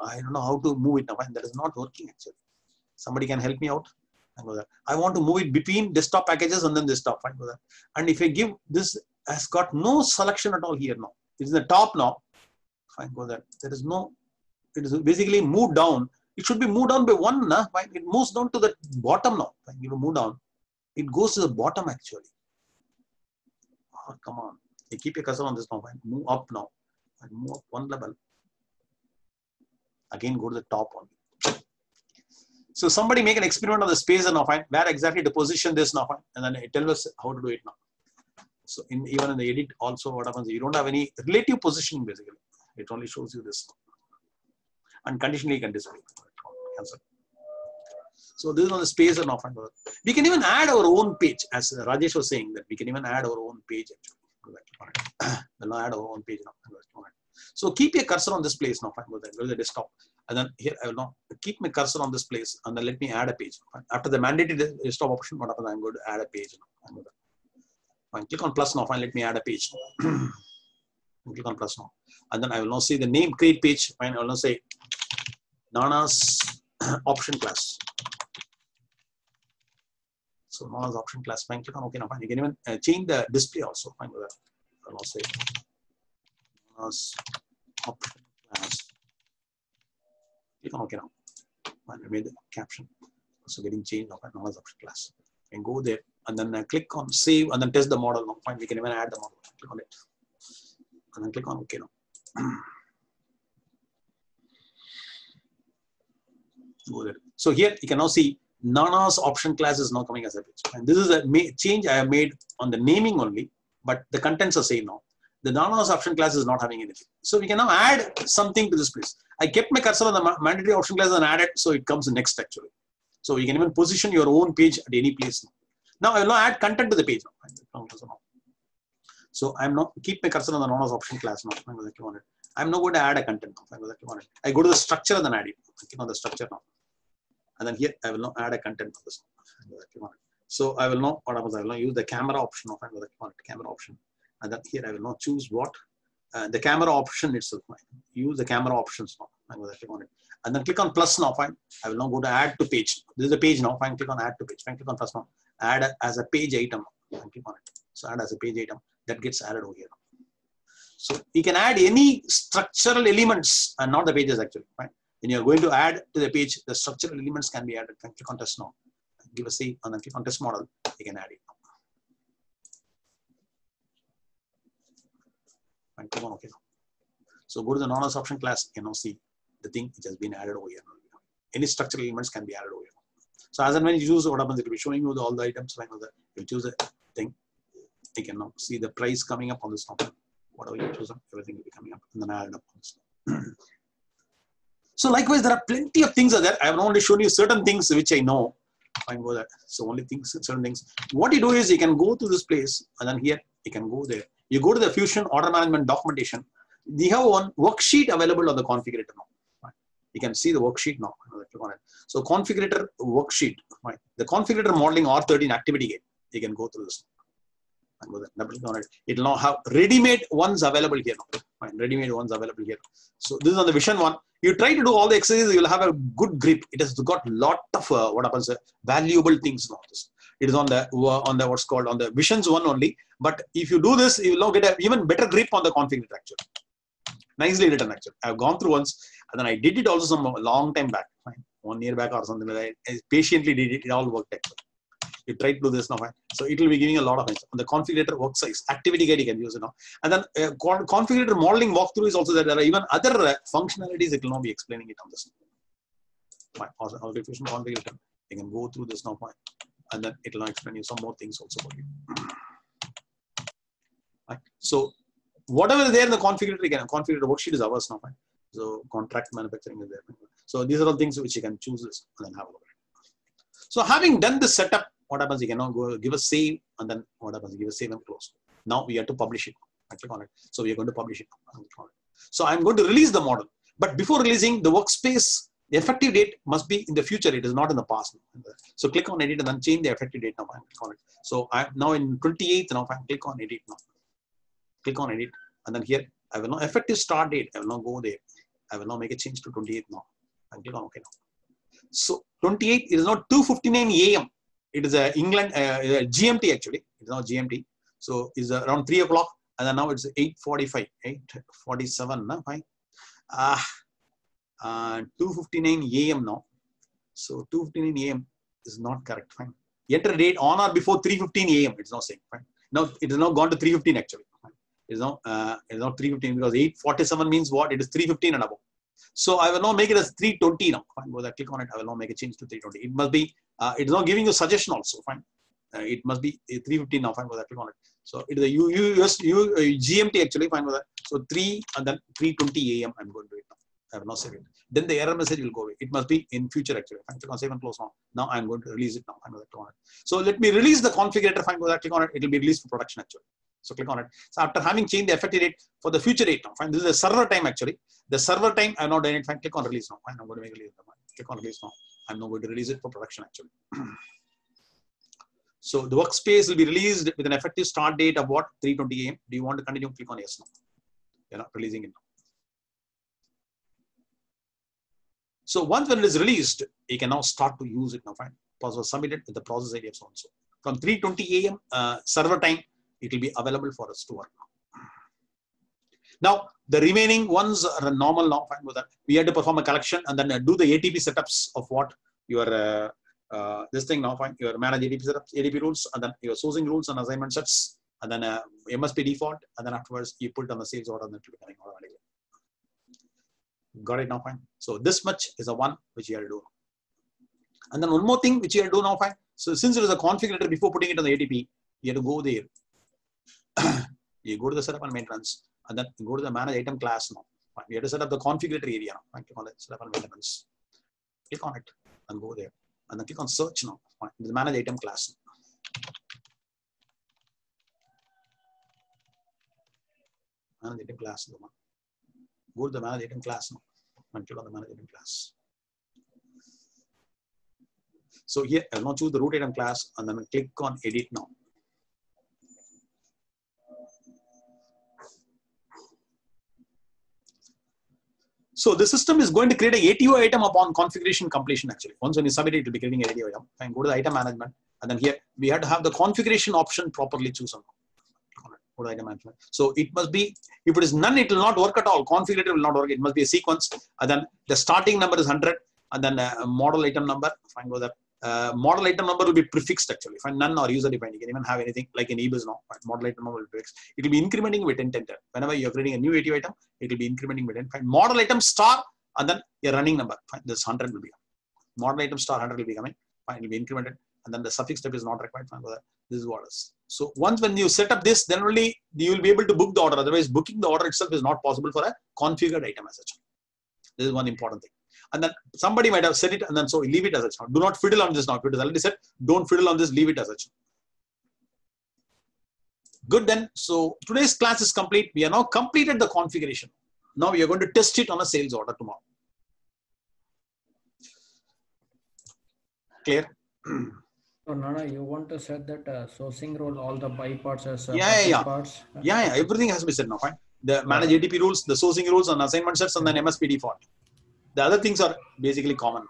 I don't know how to move it now. Fine. That is not working actually. Somebody can help me out. That. I want to move it between desktop packages and then desktop. Fine. That. And if I give this has got no selection at all here now. It's in the top now. Fine. That. There is no. It is basically moved down. It should be moved down by one. Nah? Fine. It moves down to the bottom now. Fine. You move down. It goes to the bottom actually. Oh, come on. You keep your cursor on this now. Fine. Move up now. Fine. Move up one level. Again, go to the top only. So somebody make an experiment on the spacer now. Fine. Where exactly to position this now. Fine. And then it tells us how to do it now. So in, even in the edit also what happens, you don't have any relative positioning basically. It only shows you this. And conditionally you can display. Cancel. So this is on the spacer now. We can even add our own page, as Rajesh was saying that we can even add our own page. Actually, we'll now add our own page now. So keep your cursor on this place now. Go to the desktop, and then here I will now keep my cursor on this place, and then let me add a page. After the mandated desktop option, what happens? I'm going to add a page. Fine. Click on plus now. Fine. Let me add a page. Click on plus now, and then I will now see the name create page. Fine. I will now say Nana's option class. So Nana's option class. Fine. Click on OK now. Fine. You can even uh, change the display also. Fine with that. I will now say Nana's option class. Click on OK now. Fine. I made the caption. Also getting changed now. Fine. Nana's option class. And go there, and then uh, click on save, and then test the model now. Fine. We can even add the model. Click on it. And then click on OK now. Go there. So here you can now see Nana's option class is now coming as a page. And this is a change I have made on the naming only, but the contents are same now. The Nana's option class is not having anything. So we can now add something to this place. I kept my cursor on the mandatory option class and added, so it comes next actually. So you can even position your own page at any place. Now, now I will now add content to the page. Now. So I'm not keep my cursor on the Nana's option class. Now. I'm not going to add a content. Now. I go to the structure and then add it. I click on the structure now. And then here I will now add a content for this. So I will now what happens? I will now use the camera option of camera option. and that here I will not choose what uh, the camera option itself. Use the camera options now. I'm going to click on it and then click on plus now. Fine. I will now go to add to page. This is the page now. Fine. Click on add to page. Fine. Click on plus now. Add as a page item. Fine. Click on it. So add as a page item that gets added over here. So you can add any structural elements and not the pages actually. Fine. When you're going to add to the page, the structural elements can be added. Fine. Click on test now. Give a C and then click on test model. You can add it. Fine. Click on OK now. So go to the non-as option class. You can now see the thing which has been added over here. Any structural elements can be added over here. So as and when you use, what happens, it will be showing you the, all the items. Like that. You'll choose the thing. You can now see the price coming up on this now. Whatever you choose, everything will be coming up. And then add up on this now. So likewise, there are plenty of things are there. I have only shown you certain things which I know. I know that. So only things, certain things. What you do is you can go to this place and then here you can go there. You go to the Fusion order management documentation. They have one worksheet available on the configurator now. You can see the worksheet now. So configurator worksheet. Right. The configurator modeling R thirteen activity gate. You can go through this. It will now have ready-made ones available here. Right. Ready-made ones available here. So this is on the vision one. You try to do all the exercises, you'll have a good grip. It has got lot of uh, what happens, uh, valuable things now. It is on the uh, on the what's called on the visions one only. But if you do this, you will now get an even better grip on the configurator actually. Nicely written actually. I've gone through once and then I did it also some long time back, fine. One year back or something like that. I patiently did it, it all worked actually. You try to do this now, fine. So it will be giving a lot of things. On the configurator work size, activity guide you can use it now. And then uh, configurator modeling walkthrough is also there. There are even other uh, functionalities that will now be explaining it on this. Fine, also, also Fusion configurator. You can go through this now, fine. And then it will explain you some more things also for you. Right. So whatever is there in the configurator, again, configurator worksheet is ours now. Fine. So contract manufacturing is there. So these are all things which you can choose this and then have a look at. So having done this setup, what happens? You can now go give a save and then what happens? Give a save and close. Now we have to publish it. I click on it. So we are going to publish it. So I'm going to release the model. But before releasing the workspace, the effective date must be in the future. It is not in the past. So click on edit and then change the effective date now. I click on it. So I'm now in twenty-eighth now. I click on edit now. Click on edit and then here I will now effective start date. I will now go there. I will now make a change to twenty-eighth now. And click on OK now. So twenty-eighth is not two fifty-nine A M. It is a England uh, G M T actually. It's now G M T. So it's around three o'clock and then now it's eight forty-five, eight forty-seven now. Fine. Uh, uh, two fifty-nine A M now. So two fifty-nine A M is not correct. Fine. Enter date on or before three fifteen A M. It's not saying. Fine. Now it is now gone to three fifteen actually. Fine. Is now uh, is now three fifteen because eight forty-seven means what? It is three fifteen and above. So I will now make it as three twenty now. Fine, because I click on it, I will now make a change to three twenty. It must be. Uh, it is not giving you suggestion also. Fine. Uh, it must be three fifteen now. Fine, because I click on it. So it is a U, U, US, U, uh, G M T actually. Fine, because so three and then three twenty A M. I'm going to do it now. I will not save it. Then the error message will go away. It must be in future actually. Fine, click on save and close now. Now I'm going to release it now. Fine, because I click on it. So let me release the configurator. Fine, because I click on it. It will be released for production actually. So click on it. So after having changed the effective date for the future date now, fine. This is the server time actually. The server time, I've not done it. Fine. Click on release now. Fine. I'm going to make release. Click on release now. I'm not going to release it for production actually. So the workspace will be released with an effective start date of what? three twenty A M. Do you want to continue? Click on yes now. You're not releasing it now. So once when it is released, you can now start to use it now. Fine. Process was submitted with the process I D also. From three twenty A M uh, server time, it will be available for us to work now. Now, the remaining ones are normal now. Fine with that. We had to perform a collection and then do the A T P setups of what your uh, uh, this thing now. Fine, your manage A T P setups, A T P rules, and then your sourcing rules and assignment sets, and then uh, M S P default, and then afterwards you put it on the sales order and then it will be coming automatically. Got it now? Fine. So this much is the one which you have to do. And then one more thing which you have to do now. Fine. So since it is a configurator before putting it on the A T P, you have to go there. You go to the setup and maintenance and then go to the manage item class now. Fine. We have to set up the configurator area now. Fine. Click on the setup and maintenance. Click on it and go there. And then click on search now. Fine. The manage item class. Manage item class. Go to the manage item class now. And click on the manage item class. So here I will now choose the root item class and then click on edit now. So the system is going to create a A T O item upon configuration completion actually. Once when you submit it, it will be creating an A T O item. And go to the item management. And then here, we had to have the configuration option properly chosen. Go to item management. So it must be, if it is none, it will not work at all. Configurator will not work. It must be a sequence. And then the starting number is one hundred. And then uh, model item number, fine, go there. Uh, model item number will be prefixed actually. Find none or user defined. You can even have anything like in eBiz now. Find model item number will be prefixed. It will be incrementing with intent. Whenever you are creating a new A T O item, it will be incrementing with intent. Find model item star and then your running number. Find this one hundred will be model item star one hundred will be coming. Fine, it will be incremented and then the suffix step is not required. Find that. This is what it is. So once when you set up this, then only you will be able to book the order. Otherwise, booking the order itself is not possible for a configured item as such. This is one important thing. And then somebody might have said it, and then so leave it as such. Do not fiddle on this now. If it is already said, don't fiddle on this, leave it as such. Good then. So today's class is complete. We have now completed the configuration. Now we are going to test it on a sales order tomorrow. Clear? So Nana, you want to set that uh, sourcing role, all the buy parts as uh, yeah, yeah, yeah. parts? Yeah, yeah. Everything has to be set now. Fine. The manage A T P rules, the sourcing rules, and assignment sets, and then M S P default. The other things are basically common.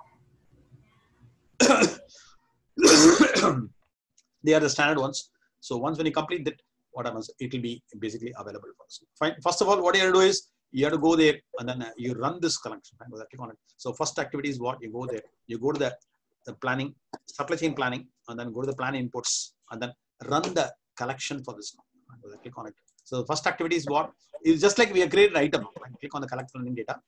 They are the standard ones. So once when you complete that, what happens? It will be basically available for us. Fine. First of all, what you have to do is you have to go there and then you run this collection. Click on it. So first activity is what you go there. You go to the, the planning, supply chain planning, and then go to the plan inputs and then run the collection for this. Click on it. So the first activity is what is just like we have created an item. Click on the collect planning data.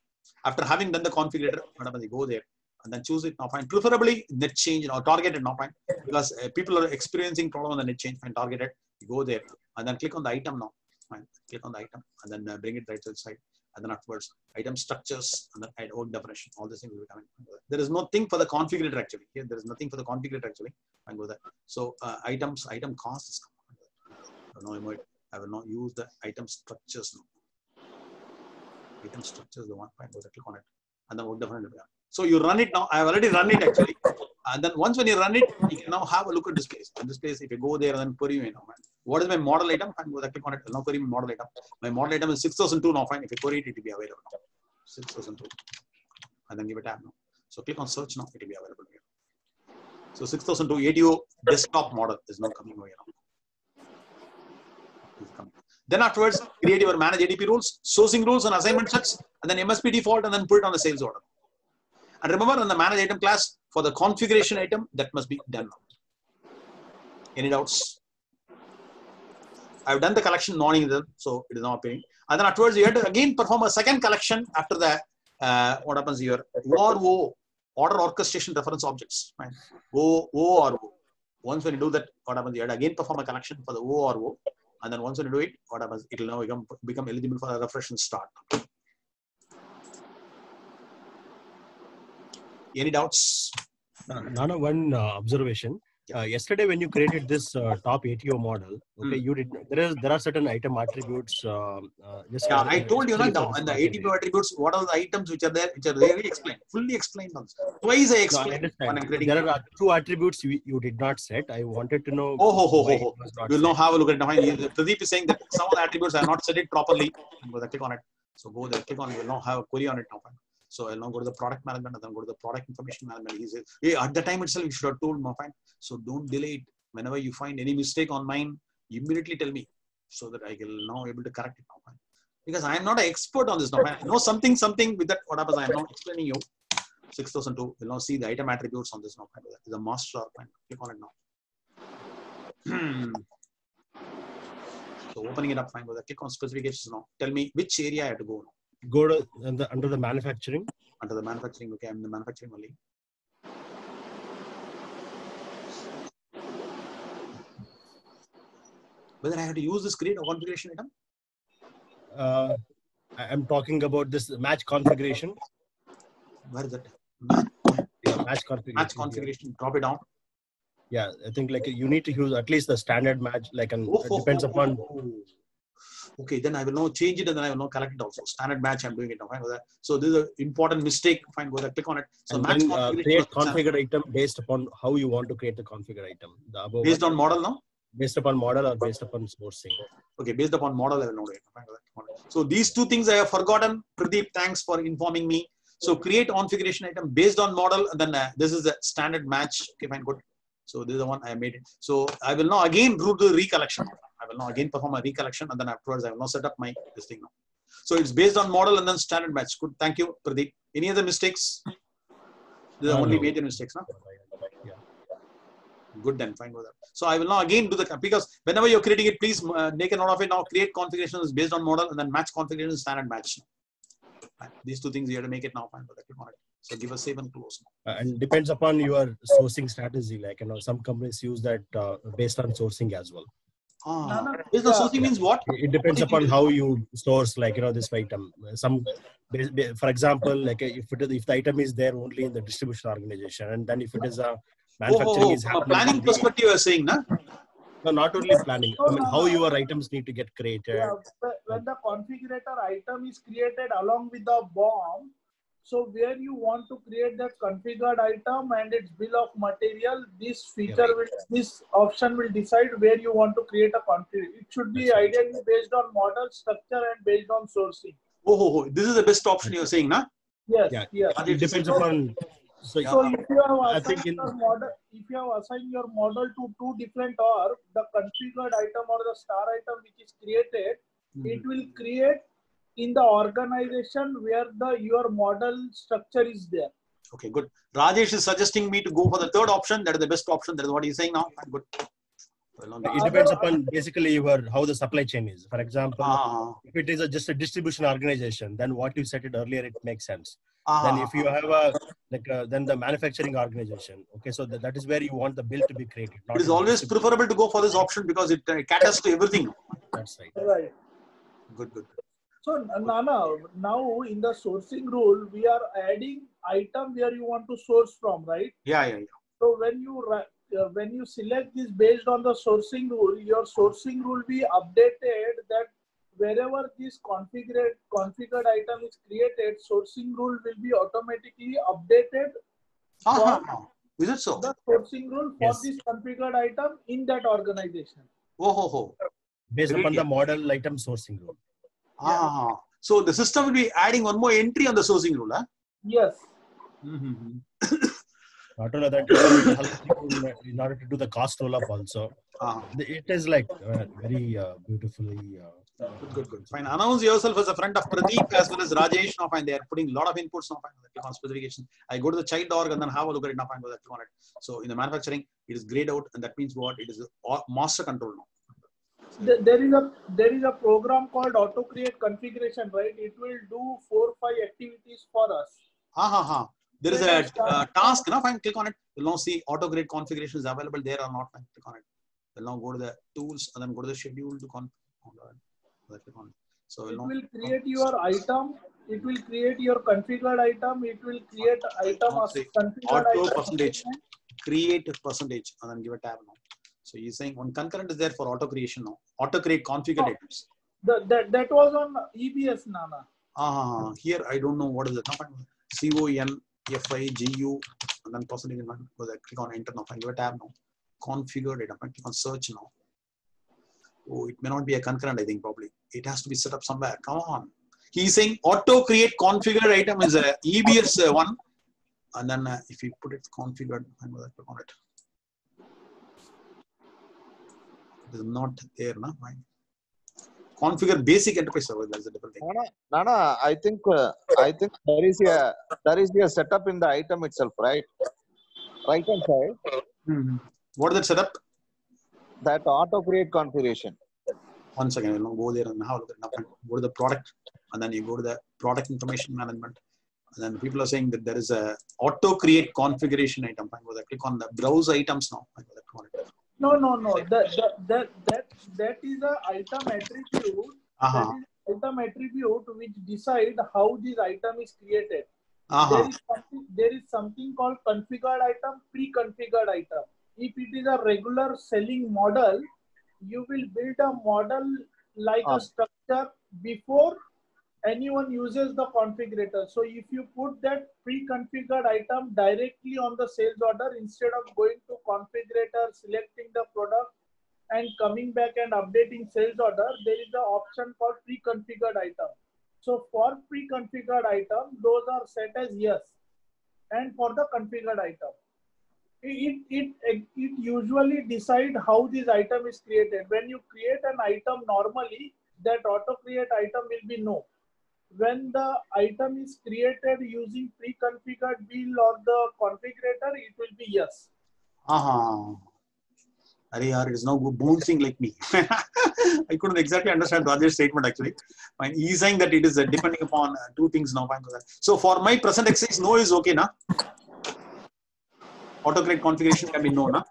After having done the configurator, you go there and then choose it now. Find preferably net change or targeted now. Find because uh, people are experiencing problem on the net change. Find targeted. You go there and then click on the item now. Find click on the item and then uh, bring it right to the side. And then afterwards, item structures and then add own definition. All these things will be coming. There is no thing for the configurator actually. Here there is nothing for the configurator actually. And go there. So uh, items, item costs. No, I will not use the item structures now. Item structure is the one point. Click on it, and then work different. So you run it now. I have already run it actually, and then once when you run it, you can now have a look at displays. And displays, if you go there and then query, you know, what is my model item? Fine, go there, click on it. Now query model item. My model item is six thousand two now. Fine, if you query it, it will be available now. six thousand two, and then give a tab now. So click on search now. It will be available here. So six thousand two A T O desktop model is now coming over here now. It's coming. Then afterwards, create your manage A D P rules, sourcing rules and assignment sets, and then M S P default, and then put it on the sales order. And remember, in the manage item class, for the configuration item, that must be done now. Any doubts? I've done the collection non-either, so it is not appearing. And then afterwards, you have to again perform a second collection after the, uh, what happens here, O R O, order orchestration reference objects. Right? O, O or O. Once when you do that, what happens, you have to again perform a collection for the O or O. And then once you do it, what happens? It will now become, become eligible for a refresh and start. Any doubts? Nana, one uh, observation. Uh, yesterday, when you created this uh, top A T O model, okay, mm. you did. There is there are certain item attributes. Uh, uh, just yeah, I told you not now. And the A T O attributes, what are the items which are there, which are really explained, fully explained also. Twice I explained. No, I there are two attributes you, you did not set. I wanted to know. Oh ho ho ho ho! You'll now have a look at it. Pradeep is saying that some of the attributes I have not set it properly. Go there, click on it. So go there, click on it. You'll now have a query on it now. So I'll now go to the product management and then go to the product information management. He says, hey, at the time itself, you should have told me. So don't delay it. Whenever you find any mistake on mine, immediately tell me so that I will now able to correct it now. Because I am not an expert on this now. I know something, something with that. What happens? I am now explaining you. six thousand two. We'll now see the item attributes on this now. The master. Click on it now. So opening it up. Fine. Click on specifications now. Tell me which area I have to go now. Go to the, under the manufacturing. Under the manufacturing, okay. I'm in the manufacturing only. Whether I have to use this grid or configuration item? Uh, I'm talking about this match configuration. Where is that? Match, yeah, match configuration. Match configuration. Yeah. Drop it down. Yeah, I think like you need to use at least the standard match. Like an oh, it depends oh, upon. Oh. Okay, then I will now change it and then I will now collect it also. Standard match, I'm doing it now. Fine, go there. So this is an important mistake. Fine, go there, click on it. So and match then, uh, create configure item based upon how you want to create the configure item. The above based on model now? based upon model or based upon sourcing. Okay, based upon model, I will know it. So these two things I have forgotten. Pradeep, thanks for informing me. So create on configuration item based on model, and then uh, this is a standard match. Okay, fine, good. So this is the one I made it. So I will now again do the recollection. I will now again perform a recollection, and then afterwards I will now set up my this thing now. So it's based on model and then standard match. Good, thank you, Pradeep. Any other mistakes? These are only major mistakes, no? Good, then fine with that. So I will now again do the, because whenever you're creating it, please uh, make a note of it. Now create configuration is based on model, and then match configuration is standard match. Right. These two things you have to make it now. Fine, so give us save and close. Uh, and depends upon your sourcing strategy. Like you know, some companies use that uh, based on sourcing as well. Ah, no, no. Based on sourcing yeah. means what? It depends what upon how you source. Like you know, this item. Some, for example, like if it is, if the item is there only in the distribution organization, and then if it is a manufacturing oh, oh, oh. is happening. From a planning perspective, you are saying, no? No, not only planning. I mean, how your items need to get created. Yeah, when the configurator item is created along with the B O M, so where you want to create that configured item and its bill of material, this feature, yeah, right. will, this option will decide where you want to create a config. It should be That's ideally right. based on model structure and based on sourcing. Oh, oh, oh. This is the best option you are saying, no? Yes, yeah. yes. And it depends upon. So, so yeah. if you have assigned in, your model, if you have assigned your model to two different org, the configured item or the star item which is created, mm-hmm. it will create in the organization where the your model structure is there. Okay, good. Rajesh is suggesting me to go for the third option. That is the best option. That is what he is saying now. Good. Well, it depends upon basically your how the supply chain is. For example, ah. if it is a, just a distribution organization, then what you said it earlier, it makes sense. Ah. Then if you have a like a, then the manufacturing organization, okay, so th that is where you want the bill to be created. It is always preferable to go for this option because it uh, caters to everything. That's right. Right. Good, good. So Nana, now in the sourcing rule, we are adding item where you want to source from, right? Yeah, yeah, yeah. So when you uh, when you select this based on the sourcing rule, your sourcing rule be updated that wherever this configured configured item is created, sourcing rule will be automatically updated. Ah, is it so? The sourcing rule for yes. this configured item in that organization. Oh, ho, ho. Based really? upon the model item sourcing rule. Ah, yeah. So the system will be adding one more entry on the sourcing rule, huh? Yes. Mm-hmm. Not only that, it helps you in order to do the cost roll up also. Ah. It is like uh, very uh, beautifully. Uh, Uh, good, good, good. Fine. Announce yourself as a friend of Pradeep as well as Rajesh. Now, fine. They are putting a lot of inputs now. Fine. On specification. I go to the child org and then have a look at it now. Fine. That on it. So in the manufacturing, it is grayed out, and that means what? It is master control now. There, there is a there is a program called Auto Create Configuration, right? It will do four five activities for us. Ha ha ha. There is a uh, task. Now, fine. Click on it. You'll now see Auto Create Configuration is available there or not. Fine. Click on it. You'll now go to the tools and then go to the schedule to configure. So it will create your item. It will create your configured item. It will create item as configured auto percentage. Create percentage and then give a tab now. So you're saying one concurrent is there for auto creation now. Auto create configured oh, items. The, that that was on E B S Nana. Ah, here I don't know what is it. C O N F I G U and then percentage. Because I click on enter now. I give a tab now. Configured item. I click on search now. Oh, it may not be a concurrent, I think, probably. It has to be set up somewhere. Come on. He's saying auto create configured item is a E B S one. And then uh, if you put it configured, I'm going to click on it. It is not there, no? Fine. Configure basic enterprise server. That's a different thing. Nana, Nana I think, uh, I think there is a, there is a setup in the item itself, right? Right hand side. Mm-hmm. What is that setup? That auto create configuration. One second, you know, go there and how go to the product, and then you go to the product information management, and then people are saying that there is a auto create configuration item. I click on the browse items now. No, no, no. That that that that is an item attribute. Uh-huh. That is item attribute which decides how this item is created. Uh-huh. There is something, there is something called configured item, pre-configured item. If it is a regular selling model, you will build a model like ah. a structure before anyone uses the configurator. So if you put that pre-configured item directly on the sales order, instead of going to configurator, selecting the product, and coming back and updating sales order, there is the option for pre-configured item. So for pre-configured item, those are set as yes, and for the configured item, it it it usually decide how this item is created. When you create an item normally, that auto create item will be no. When the item is created using pre-configured wheel or the configurator, it will be yes. Uh-huh. Arey yaar, it is now bouncing like me. I couldn't exactly understand Rajesh's statement actually. When he's saying that it is depending upon two things now. So for my present exercise, no is okay, na? Autocorrect configuration can be no, na?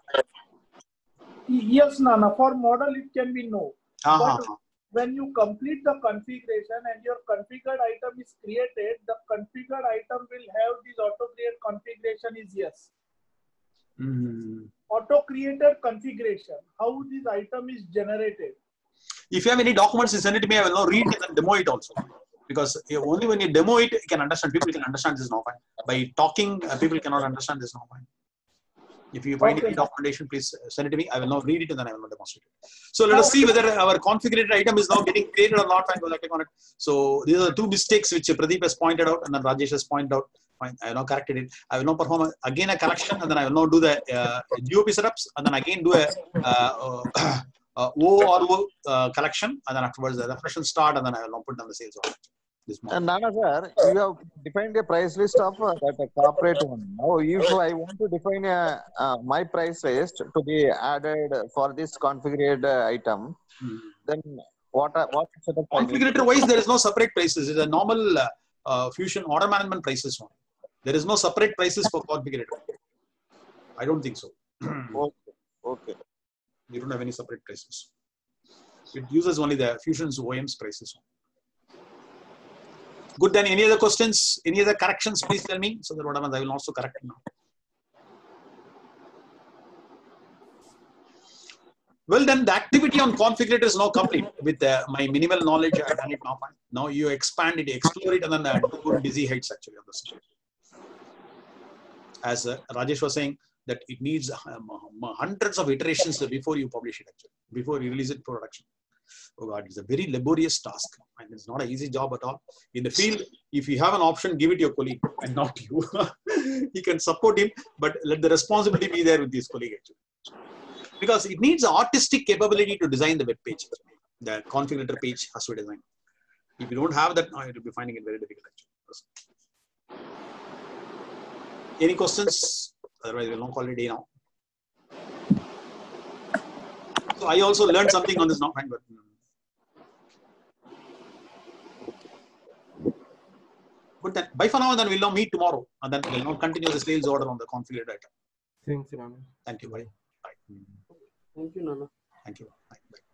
Yes, na, na. For model, it can be no. Uh-huh. But when you complete the configuration and your configured item is created, the configured item will have this auto-create configuration is yes. Mm. Auto-created configuration, how this item is generated. If you have any documents, you send it to me. I will now read it and demo it also. Because only when you demo it, you can understand. People can understand this now. By talking, people cannot understand this now. If you find okay. any documentation, please send it to me. I will now read it and then I will now demonstrate it. So let us see whether our configured item is now getting created or not. I will click on it. So these are the two mistakes which Pradeep has pointed out and then Rajesh has pointed out. Fine. I will now corrected it. I will now perform again a correction and then I will now do the uh, D O P setups and then again do a uh, uh, uh, O R O uh, collection and then afterwards the refresh will start and then I will now put down the sales order. And Nana sir, you have defined a price list of uh, that a corporate one. Now, if I want to define a, uh, my price list to be added for this configured uh, item, hmm. then what what sort of configurator wise there is no separate prices. It's a normal uh, uh, Fusion order management prices one. There is no separate prices for configurator. I don't think so. Okay. Okay. You don't have any separate prices. It uses only the Fusion's O M's prices one. Good, then any other questions, any other corrections, please tell me. So that what happens, I will also correct it now. Well, then the activity on configurator is now complete. With uh, my minimal knowledge, I done it now. Now you expand it, explore it, and then uh, do busy heights actually on the stage. As uh, Rajesh was saying, that it needs um, hundreds of iterations before you publish it actually, before you release it for production. Oh God, it's a very laborious task and it's not an easy job at all. In the field, if you have an option, give it to your colleague and not you. You can support him, but let the responsibility be there with his colleague actually. Because it needs artistic capability to design the web page. The configurator page has to be designed. If you don't have that, no, you'll be finding it very difficult actually. Any questions? Otherwise, we'll not call it a day now. So I also learned something on this now. But But then, bye for now, and then we'll now meet tomorrow. And then we'll now continue the sales order on the configured item. Thanks, Nana. Thank you, buddy. Bye. Thank you, Nana. Thank you. Bye. Bye.